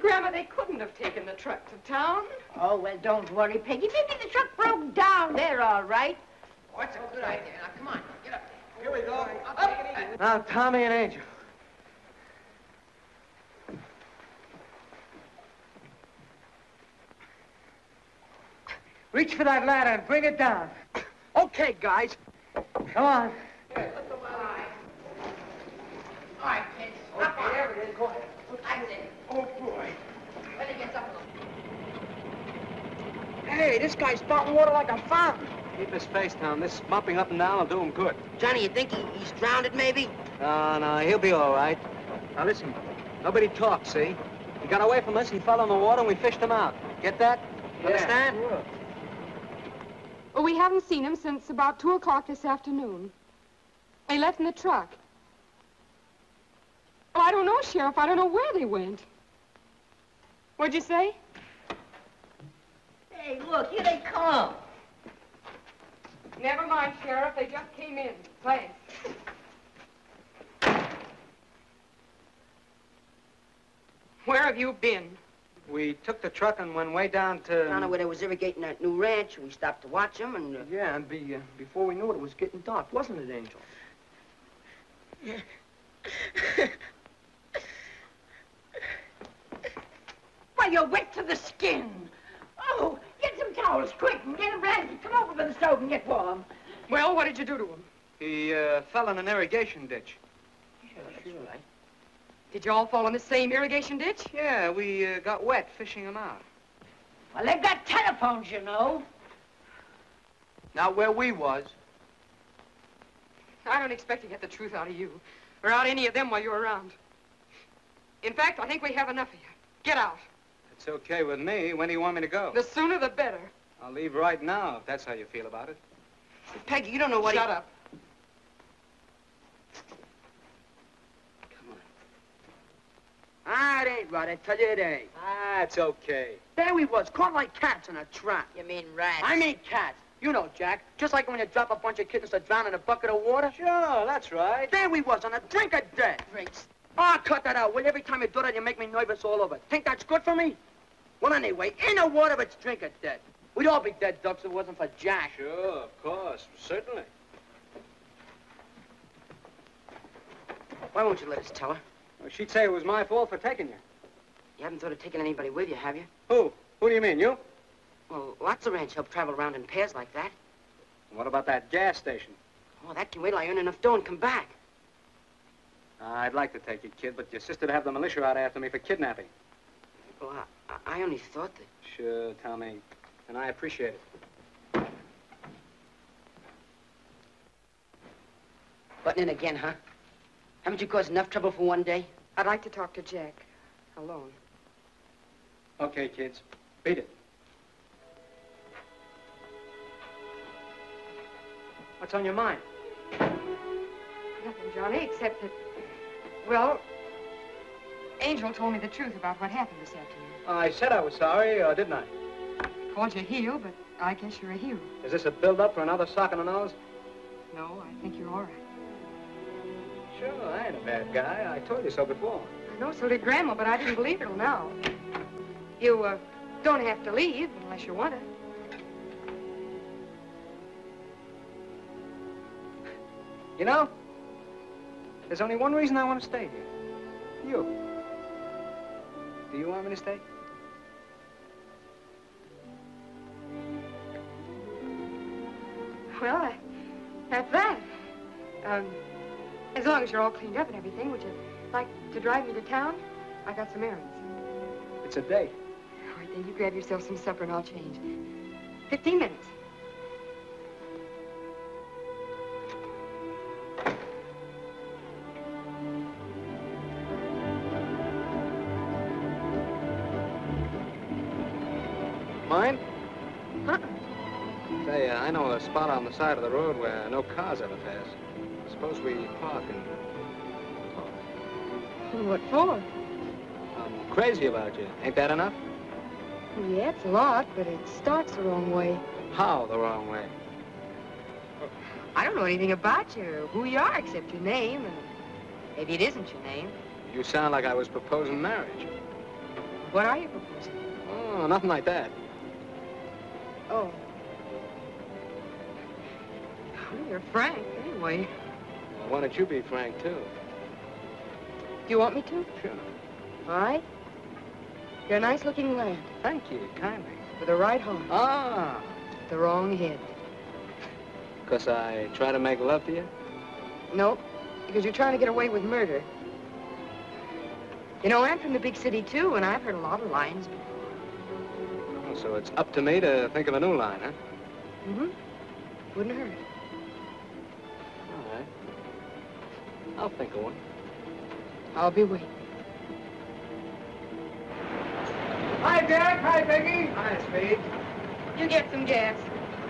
Grandma, they couldn't have taken the truck to town. Oh, well, don't worry, Peggy. Maybe the truck broke down. They're all right. Oh, that's a good idea. Now, come on. Get up. Here we go. Up. Now, Tommy and Angel. Reach for that ladder and bring it down. Okay, guys. Come on. Here, put the well on. All right, kids. Up on. There it is. Go ahead. That's it. Oh, boy. When it gets up. Hey, this guy's spouting water like a fountain. Keep his face down. This bumping up and down will do him good. Johnny, you think he's drowned, maybe? No, he'll be all right. Now, listen. Nobody talks, see? He got away from us, he fell in the water, and we fished him out. Get that? Yeah. Understand? Sure. Well, we haven't seen him since about 2 o'clock this afternoon. They left in the truck. Oh, I don't know, Sheriff. I don't know where they went. What'd you say? Hey, look, here they come. Never mind, Sheriff. They just came in. Thanks. Where have you been? We took the truck and went way down to... Down to where they was irrigating that new ranch. We stopped to watch them and... Yeah, and before we knew it, it was getting dark, wasn't it, Angel? Yeah. Well, you're wet to the skin. Oh, get some towels, quick, and get a blanket. Come over to the stove and get warm. Well, what did you do to him? He fell in an irrigation ditch. Yeah, that's right. Did you all fall in the same irrigation ditch? Yeah, we got wet fishing them out. Well, they've got telephones, you know. Not where we was. I don't expect to get the truth out of you, or out any of them while you're around. In fact, I think we have enough of you. Get out. It's okay with me. When do you want me to go? The sooner the better. I'll leave right now, if that's how you feel about it. Peggy, you don't know what he... Shut up. Come on. It ain't right, I tell you it ain't. Ah, it's okay. There we was, caught like cats in a trap. You mean rats? I mean cats. You know, Jack, just like when you drop a bunch of kittens to drown in a bucket of water. Sure, that's right. There we was, on a drink of death. Drinks. Oh, cut that out, will you? Every time you do that, you make me nervous all over. Think that's good for me? Well, anyway, in the water, it's drink of death. We'd all be dead ducks if it wasn't for Jack. Sure, of course, certainly. Why won't you let us tell her? Well, she'd say it was my fault for taking you. You haven't thought of taking anybody with you, have you? Who? Who do you mean, you? Well, lots of ranch help travel around in pairs like that. And what about that gas station? Oh, that can wait till I earn enough dough and come back. I'd like to take you, kid, but your sister'd have the militia out after me for kidnapping. Well, I only thought that... Sure, Tommy. And I appreciate it. Butting in again, huh? Haven't you caused enough trouble for one day? I'd like to talk to Jack. Alone. Okay, kids. Beat it. What's on your mind? Nothing, Johnny, except that... Well... Angel told me the truth about what happened this afternoon. I said I was sorry, didn't I? Called you a heel, but I guess you're a hero. Is this a build-up for another sock on the nose? No, I think you're all right. Sure, I ain't a bad guy. I told you so before. I know, so did Grandma, but I didn't believe it till now. You, don't have to leave unless you want to. You know, there's only one reason I want to stay here. You. Do you want me to stay? Well, that's that. As long as you're all cleaned up and everything, would you like to drive me to town? I got some errands. It's a date. All right, then you grab yourself some supper and I'll change. 15 minutes. Mine? I know a spot on the side of the road where no cars ever pass. Suppose we park and talk. What for? I'm crazy about you. Ain't that enough? Yeah, it's a lot, but it starts the wrong way. How the wrong way? I don't know anything about you or who you are except your name, and maybe it isn't your name. You sound like I was proposing marriage. What are you proposing? Oh, nothing like that. Oh. You're frank, anyway. Well, why don't you be frank, too? Do you want me to? Sure. All right. You're a nice-looking lad. Thank you, kindly. With a right heart. Ah! The wrong head. Because I try to make love to you? Nope. Because you're trying to get away with murder. You know, I'm from the big city, too, and I've heard a lot of lines before. Oh, so it's up to me to think of a new line, huh? Mm-hmm. Wouldn't hurt. I'll think of one. I'll be waiting. Hi, Jack. Hi, Peggy. Hi, Spade. You get some gas.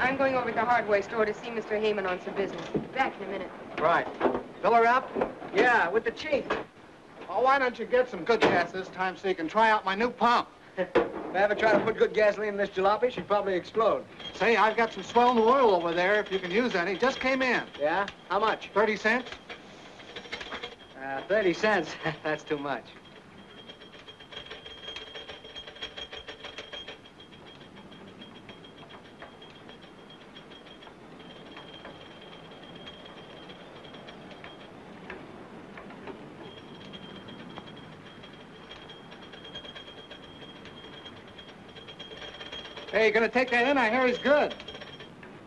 I'm going over to the hardware store to see Mr. Heyman on some business. Back in a minute. Right. Fill her up? Yeah, with the chief. Oh, why don't you get some good gas this time so you can try out my new pump? If I ever try to put good gasoline in this jalopy, she'd probably explode. Say, I've got some swell new oil over there if you can use any. Just came in. Yeah? How much? 30 cents. 30 cents, that's too much. Hey, you gonna take that in? I hear he's good.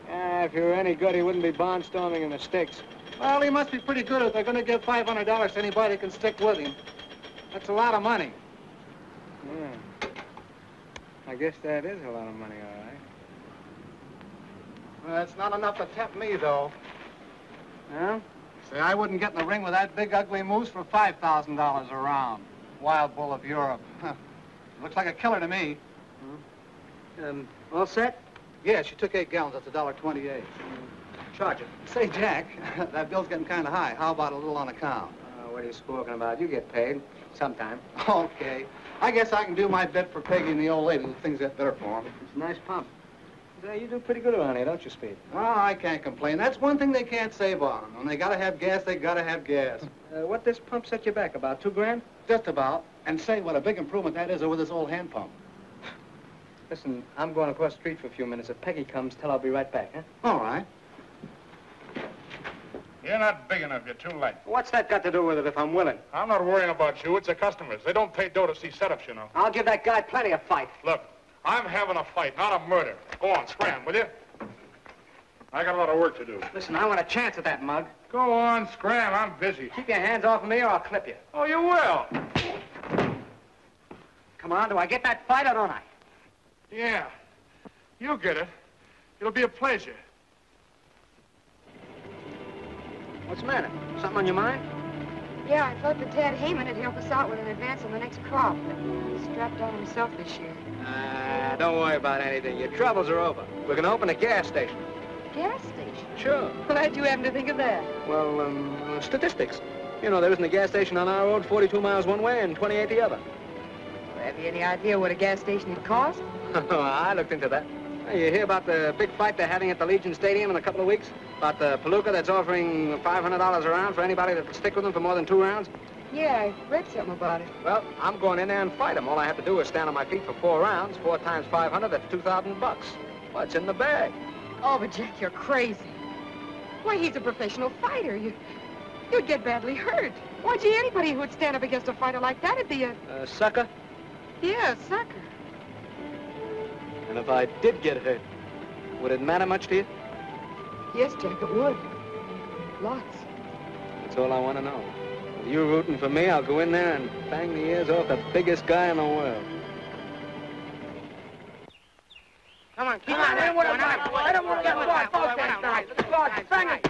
If he were any good, he wouldn't be barnstorming in the sticks. Well, he must be pretty good if they're going to give $500 to anybody that can stick with him. That's a lot of money. Yeah. I guess that is a lot of money, all right. Well, it's not enough to tempt me, though. Huh? See, I wouldn't get in the ring with that big, ugly moose for $5,000 a round. Wild bull of Europe. Looks like a killer to me. Hmm. All set? Yeah, she took 8 gallons. That's $1.28. Charge it. Say, Jack, that bill's getting kind of high. How about a little on account? What are you squawking about? You get paid sometime. Okay. I guess I can do my bit for Peggy and the old lady. Things get better for them. It's a nice pump. You do pretty good around here, don't you, Speed? Oh, I can't complain. That's one thing they can't save on. When they gotta have gas, they gotta have gas. What this pump set you back, about $2 grand? Just about. And say, what a big improvement that is over this old hand pump. Listen, I'm going across the street for a few minutes. If Peggy comes, tell her I'll be right back, huh? All right. You're not big enough. You're too light. What's that got to do with it if I'm willing? I'm not worrying about you. It's the customers. They don't pay dough to see setups, you know. I'll give that guy plenty of fight. Look. I'm having a fight, not a murder. Go on, scram, will you? I got a lot of work to do. Listen, I want a chance at that mug. Go on, scram, I'm busy. Keep your hands off me or I'll clip you. Oh, you will. Come on, do I get that fight or don't I? Yeah, you'll get it. It'll be a pleasure. What's the matter? Something on your mind? Yeah, I thought that Tad Heyman would help us out with an advance on the next crop, but he's strapped on himself this year. Don't worry about anything. Your troubles are over. We're going to open a gas station. Gas station? Sure. Glad you happened to think of that. Well, statistics. You know, there isn't a gas station on our road 42 miles one way and 28 the other. Well, have you any idea what a gas station would cost? I looked into that. You hear about the big fight they're having at the Legion Stadium in a couple of weeks? About the palooka that's offering $500 a round for anybody that can stick with them for more than 2 rounds? Yeah, I read something about it. Well, I'm going in there and fight them. All I have to do is stand on my feet for 4 rounds. 4 times $500, that's $2,000. Well, it's in the bag. Oh, but Jack, you're crazy. Why, he's a professional fighter. You'd get badly hurt. Why, gee, anybody who would stand up against a fighter like that would be a... sucker? Yeah, a sucker. And if I did get hurt, would it matter much to you? Yes, Jack, it would. Lots. That's all I want to know. If you're rooting for me, I'll go in there and bang the ears off the biggest guy in the world. Come on, keep on. I don't want to get caught. Let's go out. Bang it.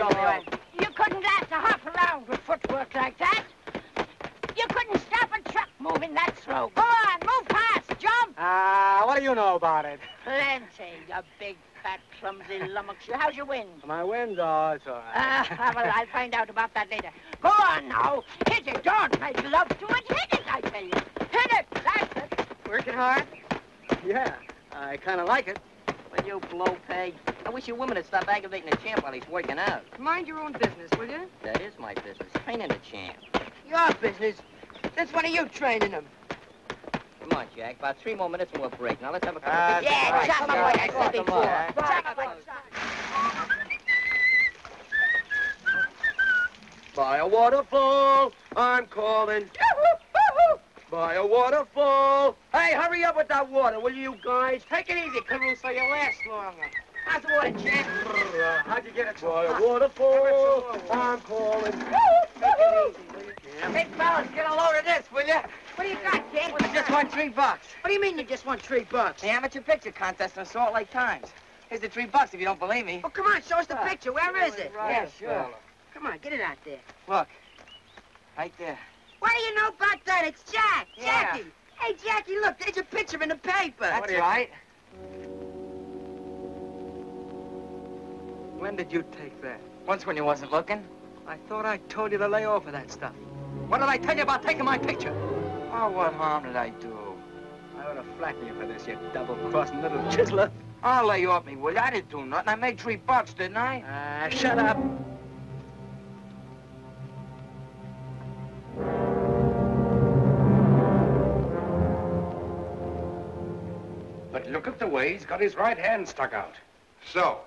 All right. You couldn't last a hop around with footwork like that. You couldn't stop a truck moving that slow. Go on, move past, jump. What do you know about it? Plenty, you big, fat, clumsy lummox. How's your wind? My wind? Oh, it's all right. Well, I'll find out about that later. Go on now. Hit it, don't make love to it. Hit it, I tell you. Hit it, that's it. Working hard? Yeah, I kind of like it. Well, you blow peg. I wish your woman would stop aggravating the champ while he's working out. Mind your own business, will you? That is my business, training the champ. Your business? That's one of you training him. Come on, Jack. About 3 more minutes and we'll break. Now let's have a couple of... Yeah, chop him away. I said before. Chop him away. By a waterfall, I'm calling. By a waterfall. Hey, hurry up with that water, will you guys? Take it easy, Caruso. You'll last longer. How's the water, Jack? How'd you get it? By a waterfall, I'm calling. Big fellas, get a load of this, will you? What do you got, Jack? I just won $3. What do you mean you just won $3? The amateur picture contest in Salt Lake Times. Here's the $3 if you don't believe me. Oh, come on, show us the picture. Where is it? Yeah, sure. Come on, get it out there. Look, right there. What do you know about that? It's Jack. Yeah. Jackie. Hey, Jackie, look, there's a picture in the paper. That's right. When did you take that? Once when you wasn't looking. I thought I told you to lay off of that stuff. What did I tell you about taking my picture? Oh, what harm did I do? I ought to flatten you for this, you double-crossing little chiseler. I'll lay you off me, will you? I didn't do nothing. I made $3, didn't I? Shut up. But look at the way he's got his right hand stuck out. So?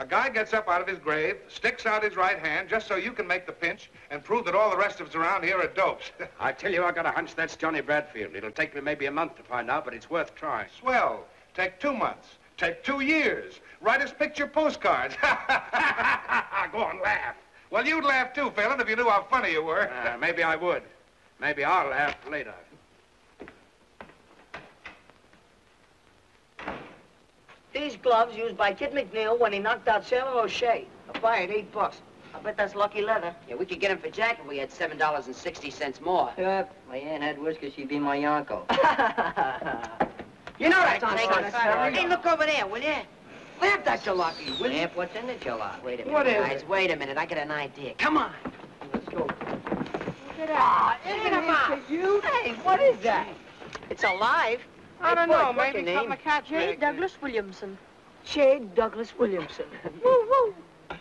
A guy gets up out of his grave, sticks out his right hand just so you can make the pinch and prove that all the rest of us around here are dopes. I tell you, I got a hunch that's Johnny Bradfield. It'll take me maybe a month to find out, but it's worth trying. Swell. Take 2 months. Take 2 years. Write us picture postcards. Go on, laugh. Well, you'd laugh too, Phelan, if you knew how funny you were. Maybe I would. Maybe I'll laugh later. These gloves used by Kid McNeil when he knocked out Sailor O'Shea. A buy at $8. I bet that's lucky leather. Yeah, we could get him for Jack if we had $7.60 more. Yep. My aunt had whiskers, she'd be my uncle. You know that's on us. Hey, look over there, will you? Laugh that jalopy, will you? Laugh what's in the jalopy? Wait a minute, guys. Wait a minute, I got an idea. Come on. Let's go. Look at that. Isn't it you? Hey, what is that? It's alive. I don't know, maybe something a cat's J. Douglas Williamson. J. Douglas Williamson. Woo, woo.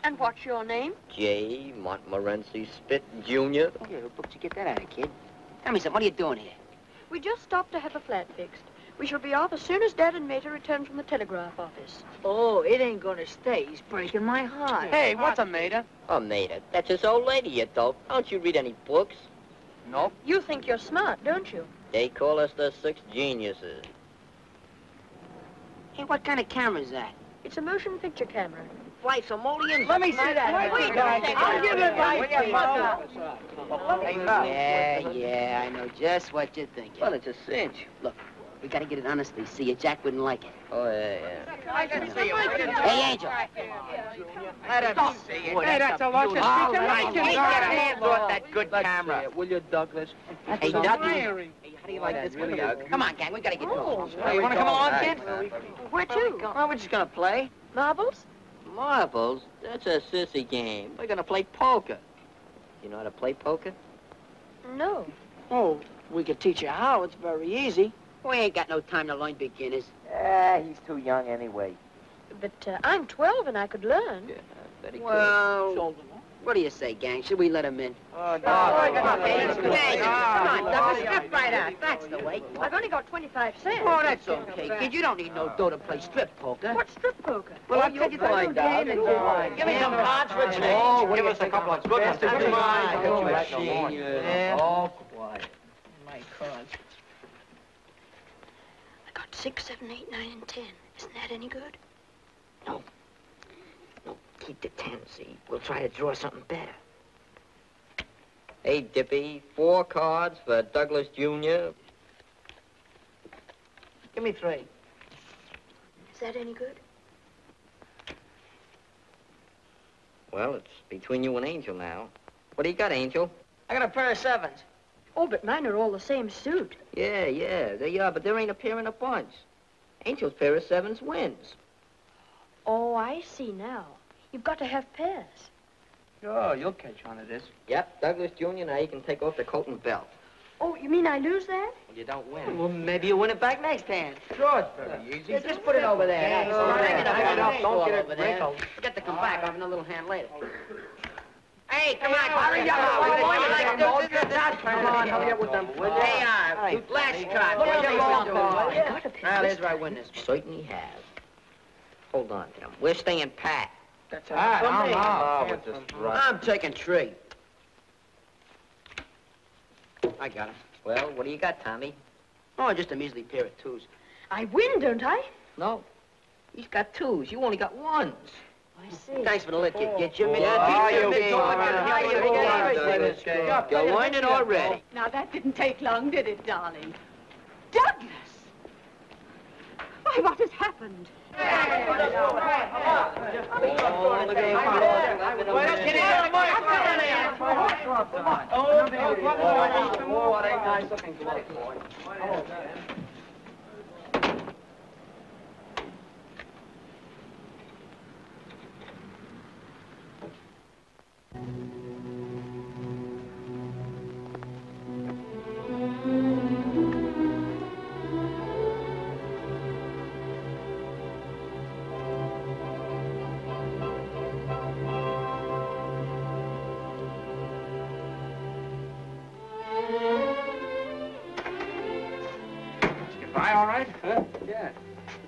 And what's your name? J. Montmorency Spitt, Jr. Oh, yeah, booked you get that out of, kid. Tell me something, what are you doing here? We just stopped to have a flat fixed. We shall be off as soon as Dad and Mater return from the telegraph office. Oh, it ain't gonna stay. He's breaking my heart. Hey, what's a Mater? A Mater? That's his old lady, you dope. Don't you read any books? Nope. You think you're smart, don't you? They call us the 6 geniuses. Hey, what kind of camera's that? It's a motion picture camera. Fly-so-molian. Let me see that. Wait, I'll give it right. Yeah, I know just what you're thinking. Well, it's a cinch. Look. We gotta get it honestly. See, Jack wouldn't like it. Oh, yeah. I can see it. Hey, Angel. Let him see it. Hey, that's a lot of speech. Get a hand off that good camera. Will you, Douglas? Hey, Dougie. How do you like this video? Come on, gang. We gotta get going. Hey, you wanna come along, kid? Where to? Well, we're just gonna play. Marbles? Marbles? That's a sissy game. We're gonna play poker. You know how to play poker? No. Oh, we could teach you how. It's very easy. We ain't got no time to learn beginners. He's too young anyway. But I'm 12 and I could learn. Yeah, I bet he could. What do you say, gang? Should we let him in? Oh, no. Come on, Douglas, strip right out. That's the way. I've only got 25¢. Oh, that's okay, kid. You don't need no dough to play strip poker. What's strip poker? Well, I'll take you to my game and give me some cards for a change. Oh, give us a couple of good ones. Come on. All quiet. My cards. 6, 7, 8, 9, and 10. Isn't that any good? No. No, keep the 10, see? We'll try to draw something better. Hey, Dippy, 4 cards for Douglas Jr. Give me 3. Is that any good? Well, it's between you and Angel now. What do you got, Angel? I got a pair of 7s. Oh, but mine are all the same suit. Yeah, they are, but there ain't a pair in a bunch. Angel's pair of 7s wins. Oh, I see now. You've got to have pairs. Sure, you'll catch on to this. Yep, Douglas Jr., now you can take off the coat and belt. Oh, you mean I lose that? Well, you don't win. Well, maybe you win it back next time. Sure, it's very easy. Yeah, just put it over there. Yeah, hang it up. Don't get it wrinkled. Forget to come back. I'll have another little hand later. Hey, come on, hurry up. Come on, hurry up with them. They are. Last card. Look at the long ball. Now, there's where I win this. Certainly have. Hold on, Tim. We're staying pat. That's all right. I'm taking 3. I got him. Well, what do you got, Tommy? Oh, just a measly pair of 2s. I win, don't I? No. He's got 2s. You only got 1s. I see. Thanks for the lift, kid. Get your mitt. You learned it already. Now, that didn't take long, did it, darling? Douglas! Why, what has happened?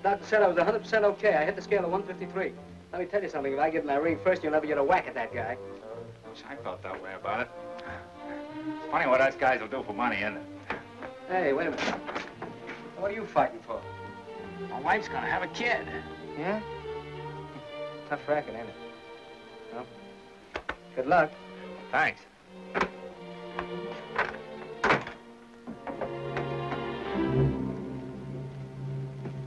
Doctor said I was 100% okay. I hit the scale of 153. Let me tell you something. If I get my ring first, you'll never get a whack at that guy. Wish I felt that way about it. It's funny what us guys will do for money, isn't it? Hey, wait a minute. What are you fighting for? Oh, My wife's gonna have a kid. Yeah? Tough racket, ain't it? Well, good luck. Thanks.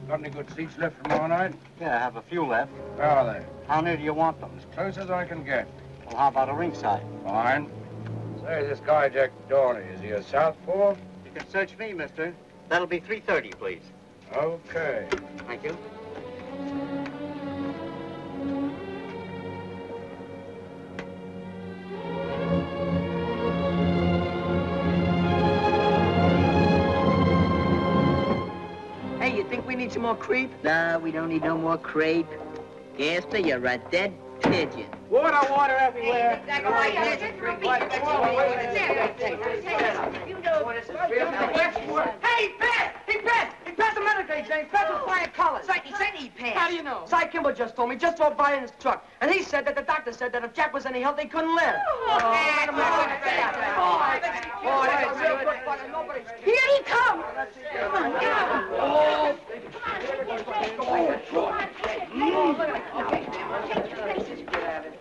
Got any good seats left for tomorrow night? Yeah, I have a few left. Where are they? How near do you want them? As close as I can get. Well, how about a ringside? Fine. Say, this guy Jack Dorney, is he a southpaw? You can search me, mister. That'll be 3:30, please. Okay. Thank you. Hey, you think we need some more creep? No, we don't need no more creep. Gaster, you're a dead pigeon. Water everywhere. Hey, Pat! Hey, Pat! He passed the medical exam. He passed with flying colors. Psych, he said he passed. How do you know? Psych Kimball just told me. Just drove by in his truck. And he said that the doctor said that if Jack was any help, they couldn't live. Here he comes. Come on, get up.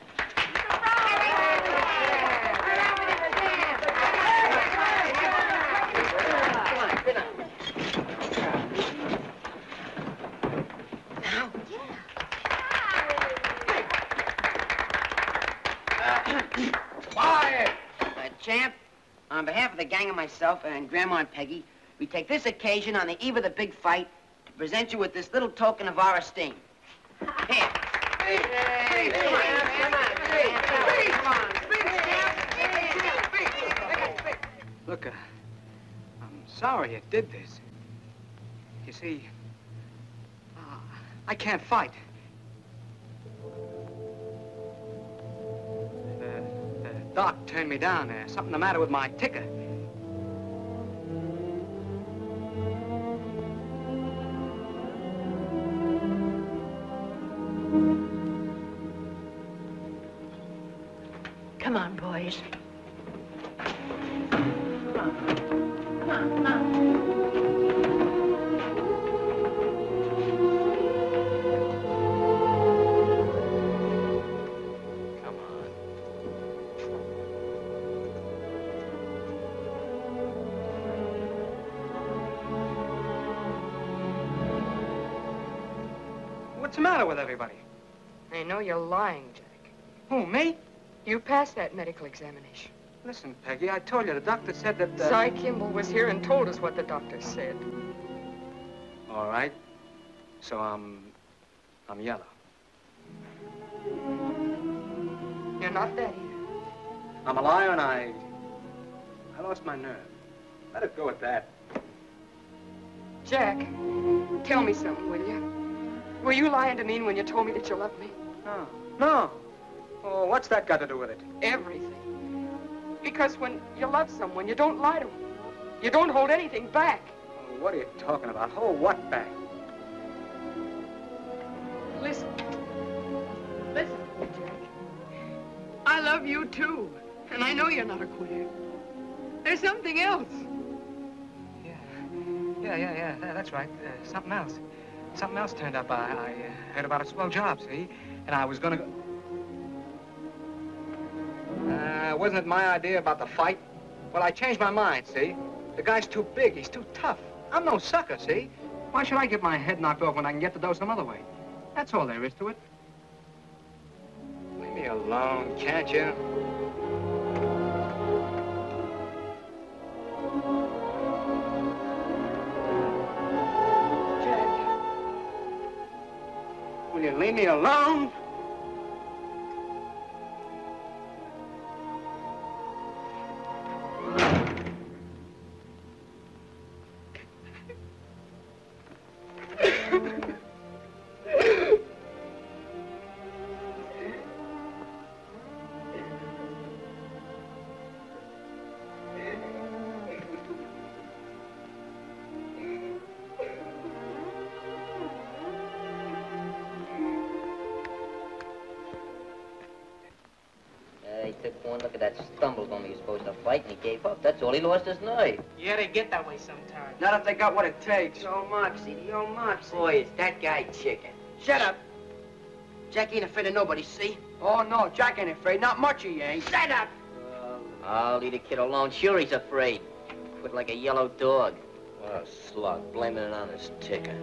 Champ, on behalf of the gang and myself and Grandma and Peggy, we take this occasion on the eve of the big fight to present you with this little token of our esteem. Here. Look, I'm sorry I did this. You see, I can't fight. Doc turned me down there. Something the matter with my ticker. Come on, boys. Come on. Come on, come on. What's the matter with everybody? I know you're lying, Jack. Who, me? You passed that medical examination. Listen, Peggy, I told you, the doctor said that... Cy Kimball was here and told us what the doctor said. All right. So I'm yellow. You're not that either. I'm a liar and I lost my nerve. Let it go at that. Jack, tell me something, will you? Were you lying to me when you told me that you loved me? No. No. Oh, what's that got to do with it? Everything. Because when you love someone, you don't lie to them. You don't hold anything back. Oh, what are you talking about? Hold what back? Listen. Listen, Jack. I love you, too. And I know you're not a quitter. There's something else. Yeah. Yeah. That's right. Something else. Something else turned up. I heard about a swell job, see? And I was gonna go... wasn't it my idea about the fight? Well, I changed my mind, see? The guy's too big. He's too tough. I'm no sucker, see? Why should I get my head knocked off when I can get the dough some other way? That's all there is to it. Leave me alone, can't you? Will you leave me alone? fight and he gave up. That's all. He lost his nerve. Yeah, they get that way sometimes. Not if they got what it takes. Oh, Moxie, the old Moxie. Boy, is that guy chicken. Shut up. Jack ain't afraid of nobody, see? Oh, no, Jack ain't afraid. Not much he ain't. Shut up! I'll leave the kid alone. Sure he's afraid. Quit like a yellow dog. What a slug. Blaming it on his ticker.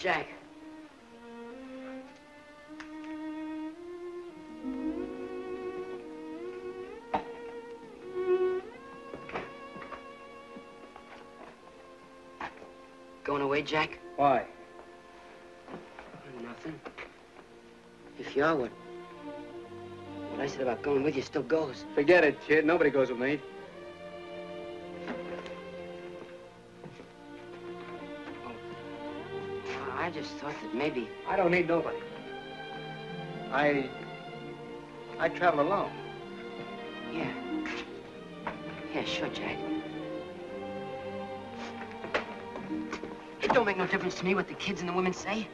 Jack. Going away, Jack? Why? Nothing. If you are, what I said about going with you still goes. Forget it, kid. Nobody goes with me. I just thought that maybe... I don't need nobody. I travel alone. Yeah. Yeah, sure, Jack. It don't make no difference to me what the kids and the women say.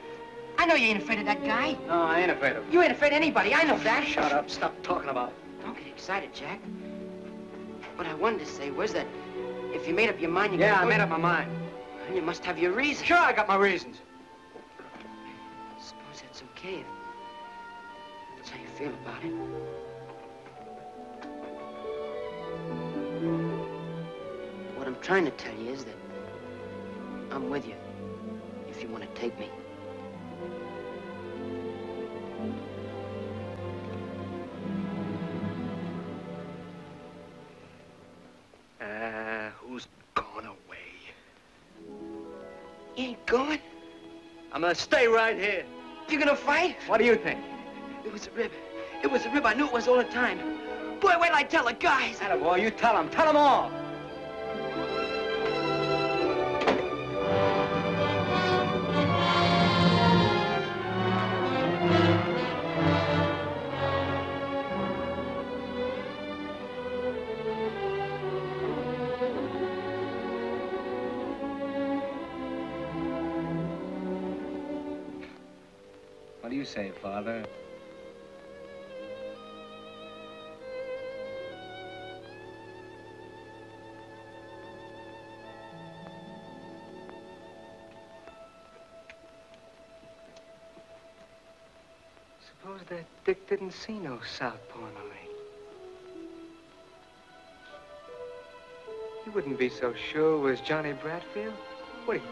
I know you ain't afraid of that guy. No, I ain't afraid of him. You ain't afraid of anybody. I know that. Shut up. Stop talking about it. Don't get excited, Jack. What I wanted to say was that if you made up your mind, you... Yeah, I made up my mind. Well, you must have your reasons. Sure, I got my reasons. That's okay if that's how you feel about it. What I'm trying to tell you is that I'm with you if you want to take me. Who's gone away? You ain't going? I'm gonna stay right here. You gonna fight? What do you think? It was a rib. It was a rib. I knew it was all the time. Boy, wait till I tell the guys. Atta boy, you tell them. Tell them all. What do you say, Father? Suppose that Dick didn't see no southpaw in the lake. You wouldn't be so sure it was Johnny Bradfield, would you?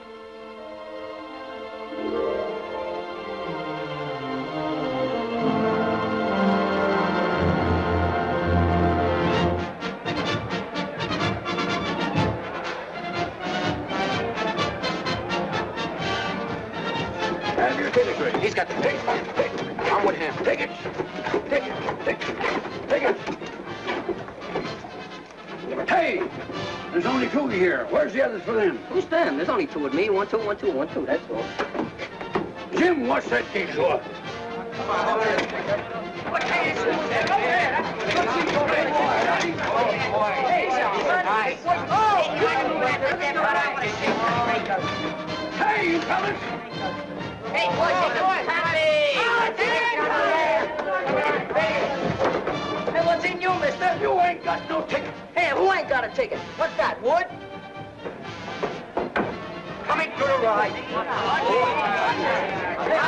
He's got the pick. I'm with him. Take it. Take it. Take it. Take it. Hey! There's only two here. Where's the others for them? Who's them? There's only two with me. 1, 2, 1, 2, 1, 2. That's all. Jim, what's that game for? Come on, over here. What game is this? Over here. Oh, boy. Hey, nice. Oh, hey, you fellas. Hey, boys, what's going on? Hey, what's in you, mister? You ain't got no ticket. Hey, who ain't got a ticket? What's that, Wood? Coming to the ride. Hey,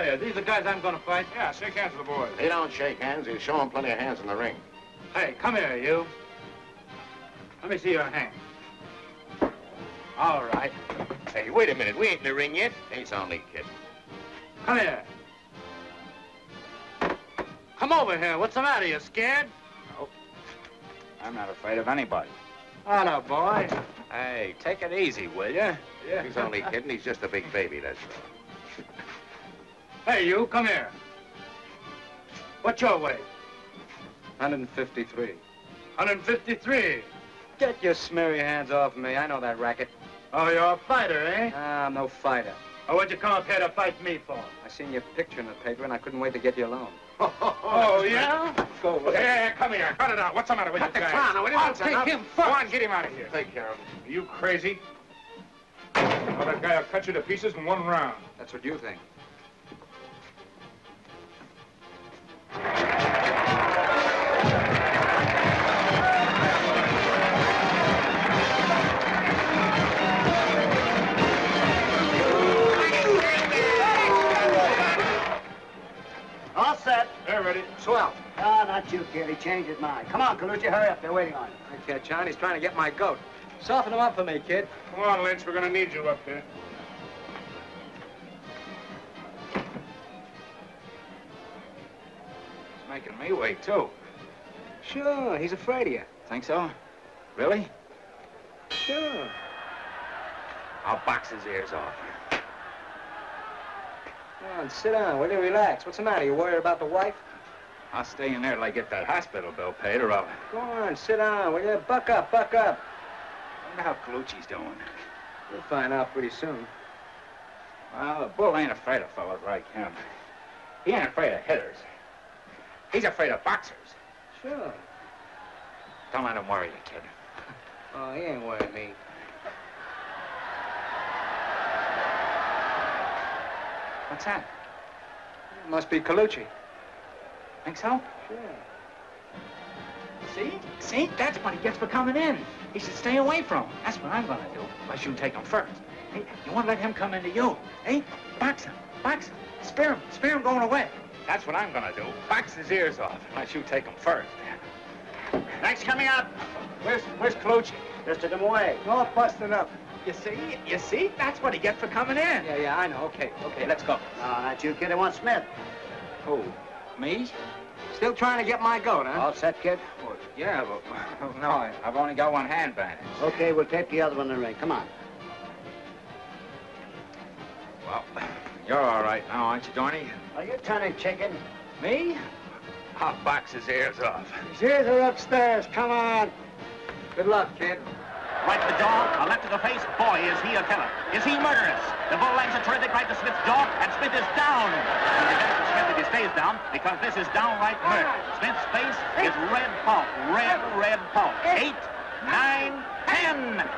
hey, are these the guys I'm gonna fight? Yeah, shake hands with the boys. They don't shake hands. You show them plenty of hands in the ring. Hey, come here, you. Let me see your hand. All right. Hey, wait a minute. We ain't in the ring yet. He's only kidding. Come here. Come over here. What's the matter? You scared? Nope. I'm not afraid of anybody. Oh, no, boy. Hey, take it easy, will you? Yeah. He's only kidding. He's just a big baby, that's all. Hey, you, come here. What's your weight? 153. 153? Get your smeary hands off me. I know that racket. Oh, you're a fighter, eh? Ah, I'm no fighter. Oh, what'd you come up here to fight me for? I seen your picture in the paper, and I couldn't wait to get you alone. Oh, yeah? Go away. Yeah, come here. Cut it out. What's the matter with you guys? I'll take him first. Go on, get him out of here. Take care of him. Are you crazy? Well, that guy will cut you to pieces in one round. That's what you think. All set. They're ready. Swell. Ah, no, not you, kid. He changed his mind. Come on, Colucci, hurry up. They're waiting on you. I can't, John. He's trying to get my goat. Soften him up for me, kid. Come on, Lynch. We're going to need you up there. He's making me wait, too. Sure. He's afraid of you. Think so? Really? Sure. I'll box his ears off. Come on, sit down, will you? Relax. What's the matter? You worried about the wife? I'll stay in there till I get that hospital bill paid, or I'll... Go on, sit down, will you? Buck up, buck up. I wonder how Colucci's doing. We'll find out pretty soon. Well, the bull ain't afraid of fellas like him. He ain't afraid of hitters. He's afraid of boxers. Sure. Don't let him worry you, kid. Oh, he ain't worrying me. What's that? It must be Colucci. Think so? Sure. See? See? That's what he gets for coming in. He should stay away from him. That's what I'm gonna do, unless you take him first. Hey, you won't let him come into you. Hey, box him. Box him. Spare him. Spare him going away. That's what I'm gonna do. Box his ears off, unless you take him first. Thanks coming up. Where's Colucci? Just took him away. All busted up. You see, that's what he gets for coming in. Yeah, yeah, I know. Okay, okay, let's go. No, not you, kid. I want Smith. Who? Me? Still trying to get my goat, huh? All set, kid? Well, yeah, but no, I've only got one hand bandage. Okay, we'll tape the other one in the ring. Come on. Well, you're all right now, aren't you, Dorney? Are you turning chicken? Me? I'll box his ears off. His ears are upstairs. Come on. Good luck, kid. Right to the jaw, a left to the face. Boy, is he a killer. Is he murderous? The bull lands a terrific right to Smith's jaw, and Smith is down. He gets to Smith if he stays down, because this is downright murder. Smith's face is red pulp, red pulp. 8, 9, 10,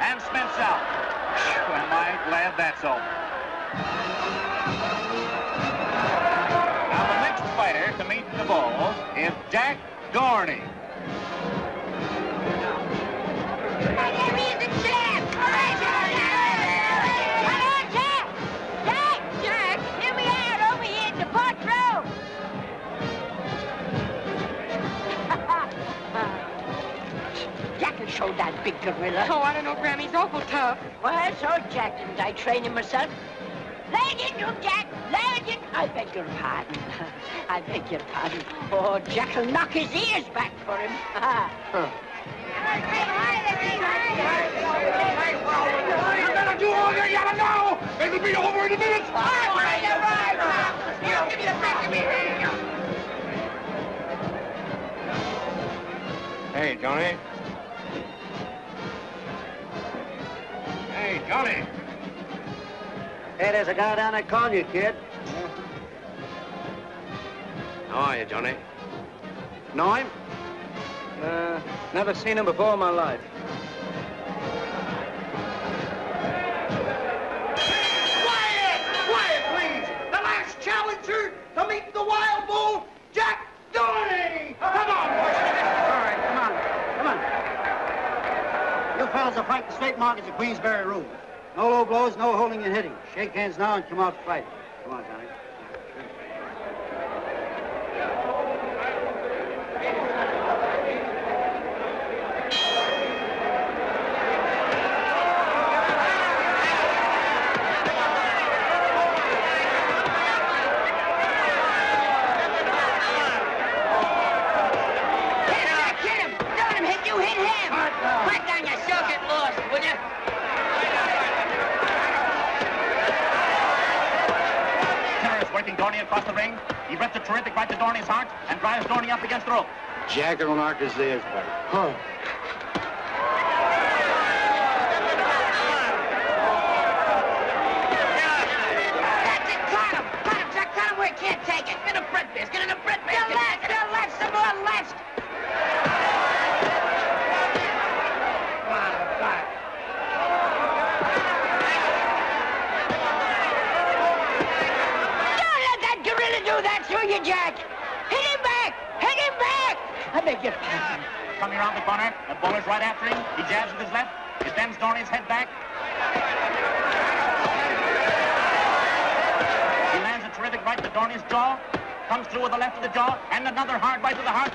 and Smith's out. Whew, am I glad that's over. Now, the next fighter to meet the bull is Jack Dorney. Showed that big gorilla. Oh, I don't know, Graham. He's awful tough. Well, so Jack didn't. I train him myself. Legend, you Jack. Legend. I beg your pardon. I beg your pardon. Oh, Jack will knock his ears back for him. You better do all you gotta know. It'll be over in a minute. All right, all right. You give me the back of me. Hey, Johnny. Hey, Johnny. Hey, there's a guy down there calling you, kid. Yeah. How are you, Johnny? Know him? Never seen him before in my life. Quiet! Quiet, please! The last challenger to meet the wild bull, Jack Dorney! Come on, boys! All right, come on. Come on. You fellas are fighting straight markets at Queensberry Room. No low blows, no holding and hitting. Shake hands now and come out fighting. Come on, Johnny. Dorney across the ring. He rips a terrific right to Dorney's heart and drives Dorney up against the rope. Jack and Lark is theirs, buddy. Huh. Jack! Hit him back! Hit him back! I beg your pardon. Coming around the corner, the bowler's right after him. He jabs with his left. He bends Dorney's head back. He lands a terrific right to Dorney's jaw. Comes through with the left of the jaw, and another hard right to the heart.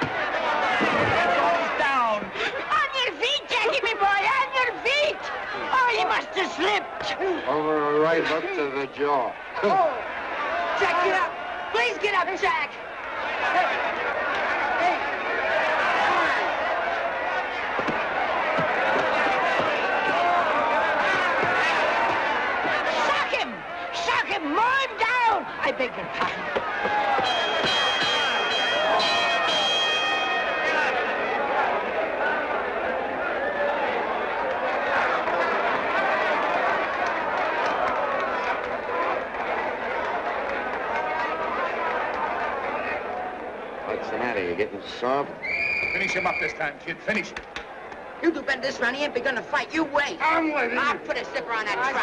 And Dorney's down. On your feet, Jackie, me boy! On your feet! Oh, you must have slipped. Over right up to the jaw. Oh, Jack, get up! Please get up, Jack. Hey. Shock him! Shock him! Mow him down! I beg your pardon. Getting soft. Finish him up this time, kid. Finish him. You do better this round. He ain't begun to fight. You wait. I'm waiting. I'll put a slipper on that truck.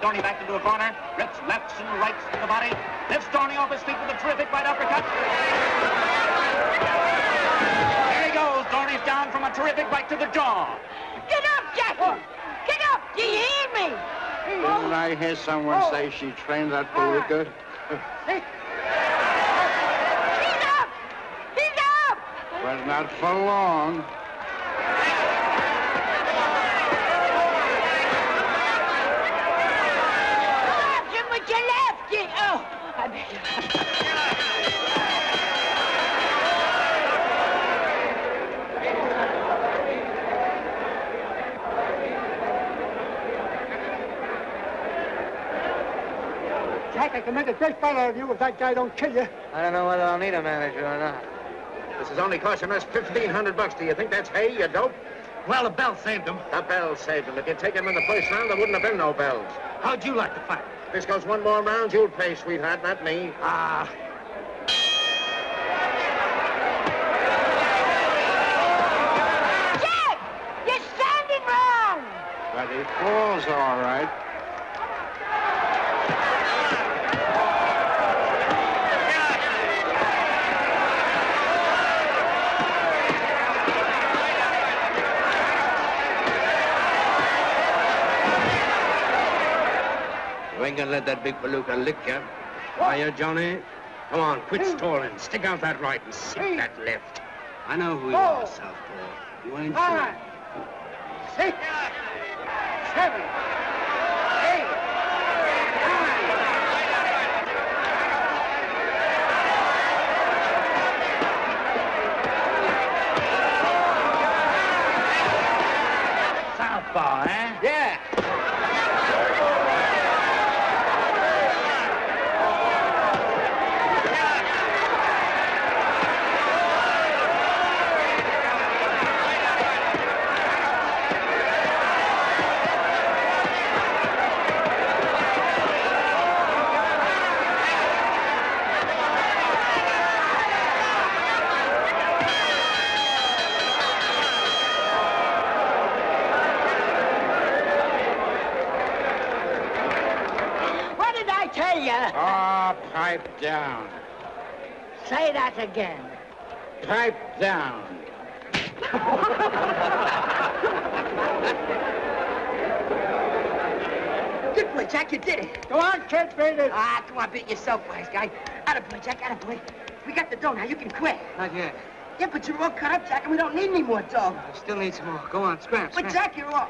Dorney back into a corner, rips lefts and rights to the body, lifts Dorney off his feet with a terrific right uppercut. There he goes, Dorney's down from a terrific right to the jaw. Get up, Jackie! Get up! Do you hear me? Didn't I hear someone say she trained that bully good? He's up! He's up! Well, not for long. Jack, I can make a great fight out of you if that guy don't kill you. I don't know whether I'll need a manager or not. This has only costing us $1,500. Do you think that's hay, you dope? Well, the bell saved him. The bell saved him. If you'd taken him in the first round, there wouldn't have been no bells. How'd you like to fight? If this goes one more round, you'll pay, sweetheart, not me. Ah. Jack! You're standing wrong! But he falls all right. I can let that big palooka lick you. Are you, Johnny? Come on, quit stalling. Stick out that right and sink that left. I know who you are, Southpaw. You ain't sure. 6, 7, 8, 9. Southpaw, eh? Yeah. Pipe down. Say that again. Pipe down. Good boy, Jack, you did it. Go on, kid, beat it. Ah, go on, beat yourself, wise guy. Attaboy, Jack, attaboy. We got the dough now, you can quit. Not yet. Yeah, but you're all cut up, Jack, and we don't need any more dough. I still need some more. Go on, scram, scram. But Jack, you're off.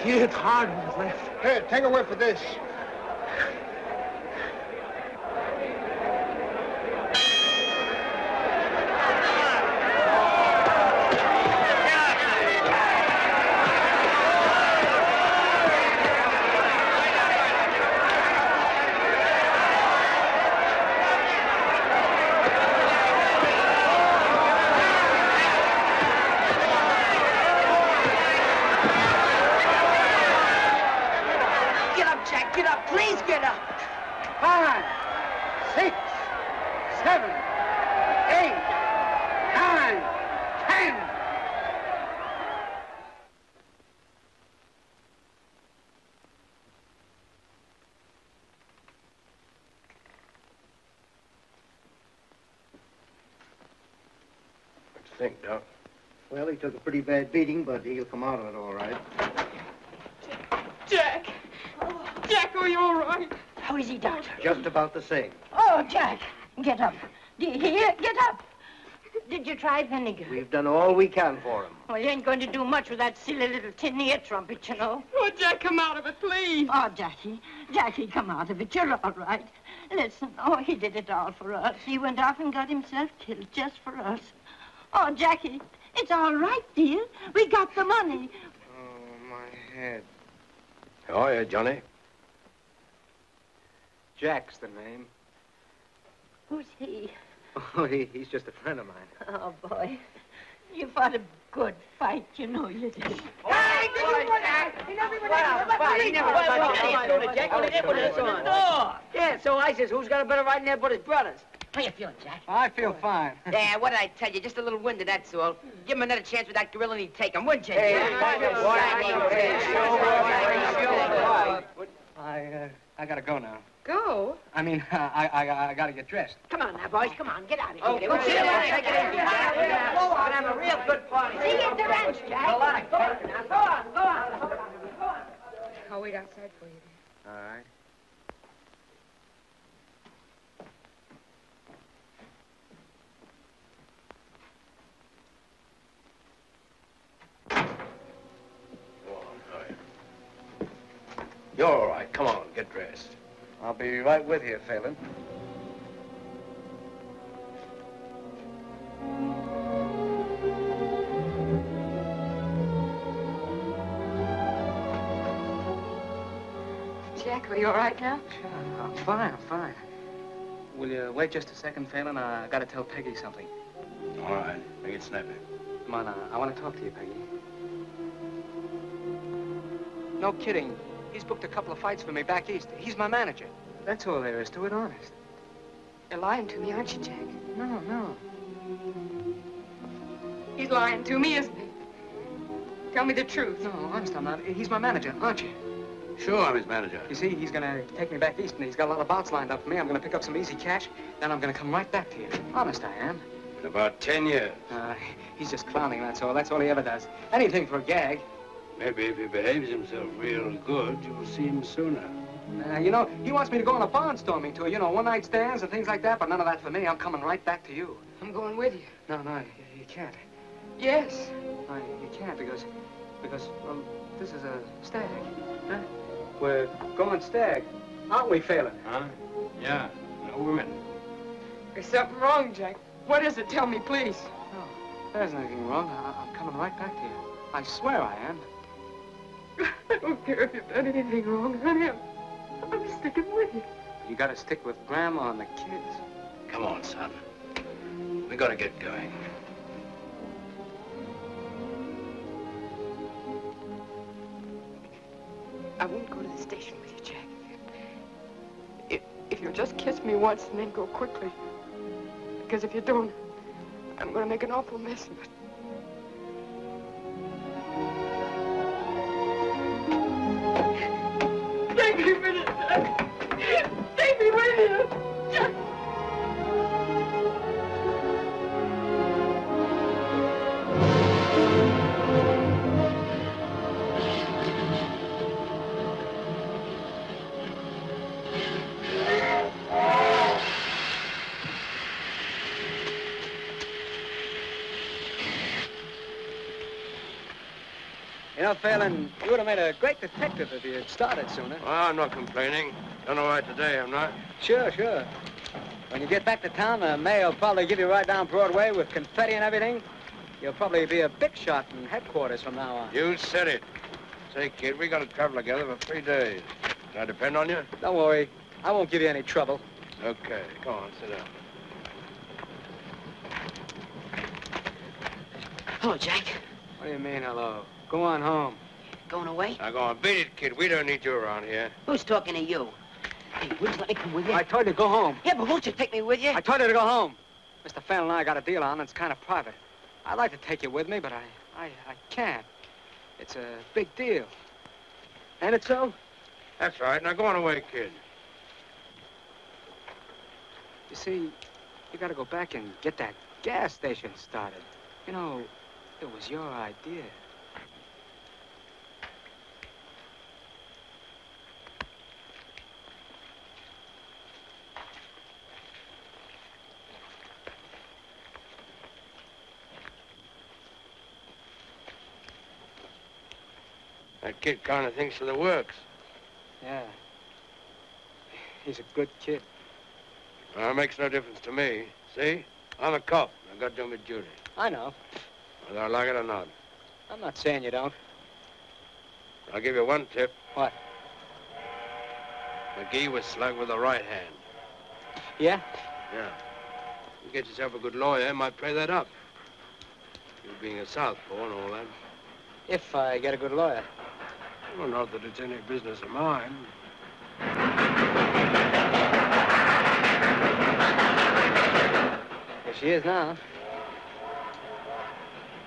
Kid, hard with left. Here, take a whiff of this. Think, Doc. Well, he took a pretty bad beating, but he'll come out of it all right. Jack! Jack, are you all right? How is he, Doctor? Just about the same. Oh, Jack, get up. Do you hear? Get up. Did you try vinegar? We've done all we can for him. Well, you ain't going to do much with that silly little tin ear trumpet, you know. Oh, Jack, come out of it, please. Oh, Jackie, Jackie, come out of it. You're all right. Listen, oh, he did it all for us. He went off and got himself killed just for us. Oh, Jackie, it's all right, dear. We got the money. Oh, my head. How are you, Johnny? Jack's the name. Who's he? Oh, he's just a friend of mine. Oh, boy. You fought a good fight, you know you did. Hey, did you want that? He never went out. He never went out. He never went out. He never went out. Yeah, so I says, who's got a better right in there but his brothers? How you feeling, Jack? I feel fine. Yeah, what did I tell you? Just a little wind of that's all. Give him another chance with that gorilla and he'd take him, wouldn't you? Hey, I gotta go now. Go? I mean, I gotta get dressed. Come on now, boys, come on, get out of here. Oh, chill out. I'm a real good party. See you at the ranch, Jack. A lot of fun. Now, go on, go on, go on. I'll wait outside for you then. All right. You're all right. Come on, get dressed. I'll be right with you, Phelan. Jack, are you all right now? Sure, I'm fine, I'm fine. Will you wait just a second, Phelan? I gotta tell Peggy something. All right, make it snappy. Come on, I want to talk to you, Peggy. No kidding. He's booked a couple of fights for me back east. He's my manager. That's all there is to it, honest. You're lying to me, aren't you, Jack? No, no. He's lying to me, isn't he? Tell me the truth. No, honest, I'm not. He's my manager, aren't you? Sure, I'm his manager. You see, he's gonna take me back east, and he's got a lot of bouts lined up for me. I'm gonna pick up some easy cash, then I'm gonna come right back to you. Honest, I am. In about 10 years. He's just clowning, that's all. That's all he ever does. Anything for a gag. Maybe if he behaves himself real good, you'll see him sooner. You know, he wants me to go on a barnstorming tour, you know, one-night stands and things like that, but none of that for me. I'm coming right back to you. I'm going with you. No, no, you can't. Yes. No, you can't because, well, this is a stag. Huh? We're going stag, aren't we, Phelan? Huh? Yeah, no women. There's something wrong, Jack. What is it? Tell me, please. No, there's nothing wrong. I'm coming right back to you. I swear I am. I don't care if you've done anything wrong. I am. I'm sticking with you. You gotta stick with Grandma and the kids. Come on, son. We gotta get going. I won't go to the station with you, Jack. If you'll just kiss me once and then go quickly. Because if you don't, I'm gonna make an awful mess of it. You know, Phelan, you would have made a great detective if you had started sooner. Well, I'm not complaining. Done all right today, I'm not. Sure, sure. When you get back to town, the mayor will probably give you a ride down Broadway with confetti and everything. You'll probably be a big shot in headquarters from now on. You said it. Say, kid, we got to travel together for 3 days. Can I depend on you? Don't worry. I won't give you any trouble. Okay. Come on, sit down. Hello, Jack. What do you mean, hello? Go on home. Going away? Now, go on. Beat it, kid. We don't need you around here. Who's talking to you? Hey, would you let me come with you? I told you to go home. Yeah, but won't you take me with you? I told you to go home. Mr. Phelan and I got a deal on that's kind of private. I'd like to take you with me, but I can't. It's a big deal. Ain't it so? That's right. Now, go on away, kid. You see, you got to go back and get that gas station started. You know, it was your idea. That kid kind of thinks of the works. Yeah. He's a good kid. Well, it makes no difference to me. See? I'm a cop. I've got to do my duty. I know. Whether I like it or not. I'm not saying you don't. I'll give you one tip. What? McGee was slugged with the right hand. Yeah? Yeah. You get yourself a good lawyer, might play that up. You being a southpaw and all that. If I get a good lawyer. Well, not that it's any business of mine. There she is now.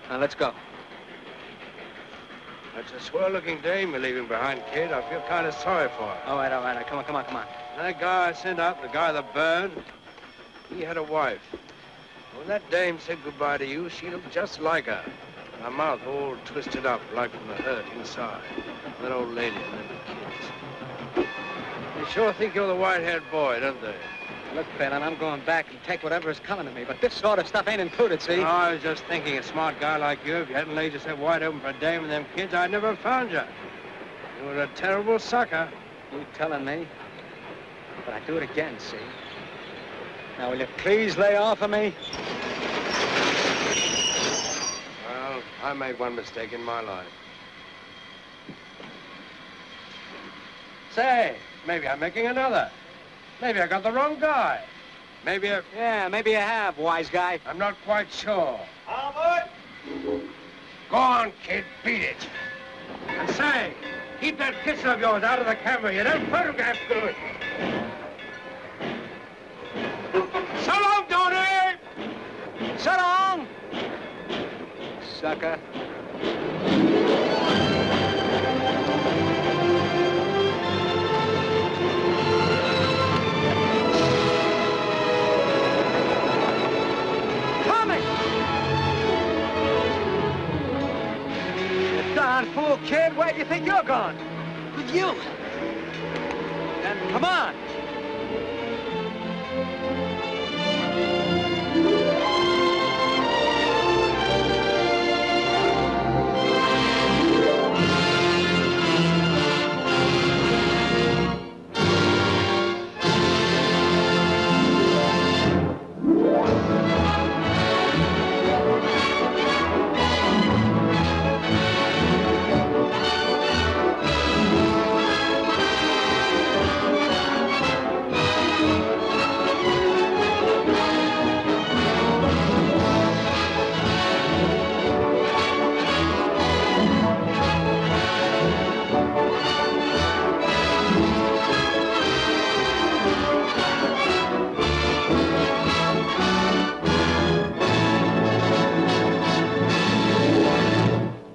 Now, let's go. That's a swell-looking dame you're leaving behind, kid. I feel kind of sorry for her. All right, all right. Come on, come on, come on. That guy I sent up, the guy that burned, he had a wife. When that dame said goodbye to you, she looked just like her. Her mouth all twisted up, like from the hurt inside. That old lady and them kids. They sure think you're the white-haired boy, don't they? Look, Phelan, I'm going back and take whatever is coming to me, but this sort of stuff ain't included, see? No, I was just thinking a smart guy like you, if you hadn't laid yourself wide open for a dame and them kids, I'd never have found you. You were a terrible sucker. You telling me? But I'd do it again, see? Now, will you please lay off of me? Well, I made one mistake in my life. Say, maybe I'm making another. Maybe I got the wrong guy. Maybe I... Yeah, maybe you have, wise guy. I'm not quite sure. Albert! Go on, kid, beat it. And say, keep that kiss of yours out of the camera. You don't photograph good. So long, Donnie! So long! Sucker. Fool, kid, where do you think you're going? With you. Then come on.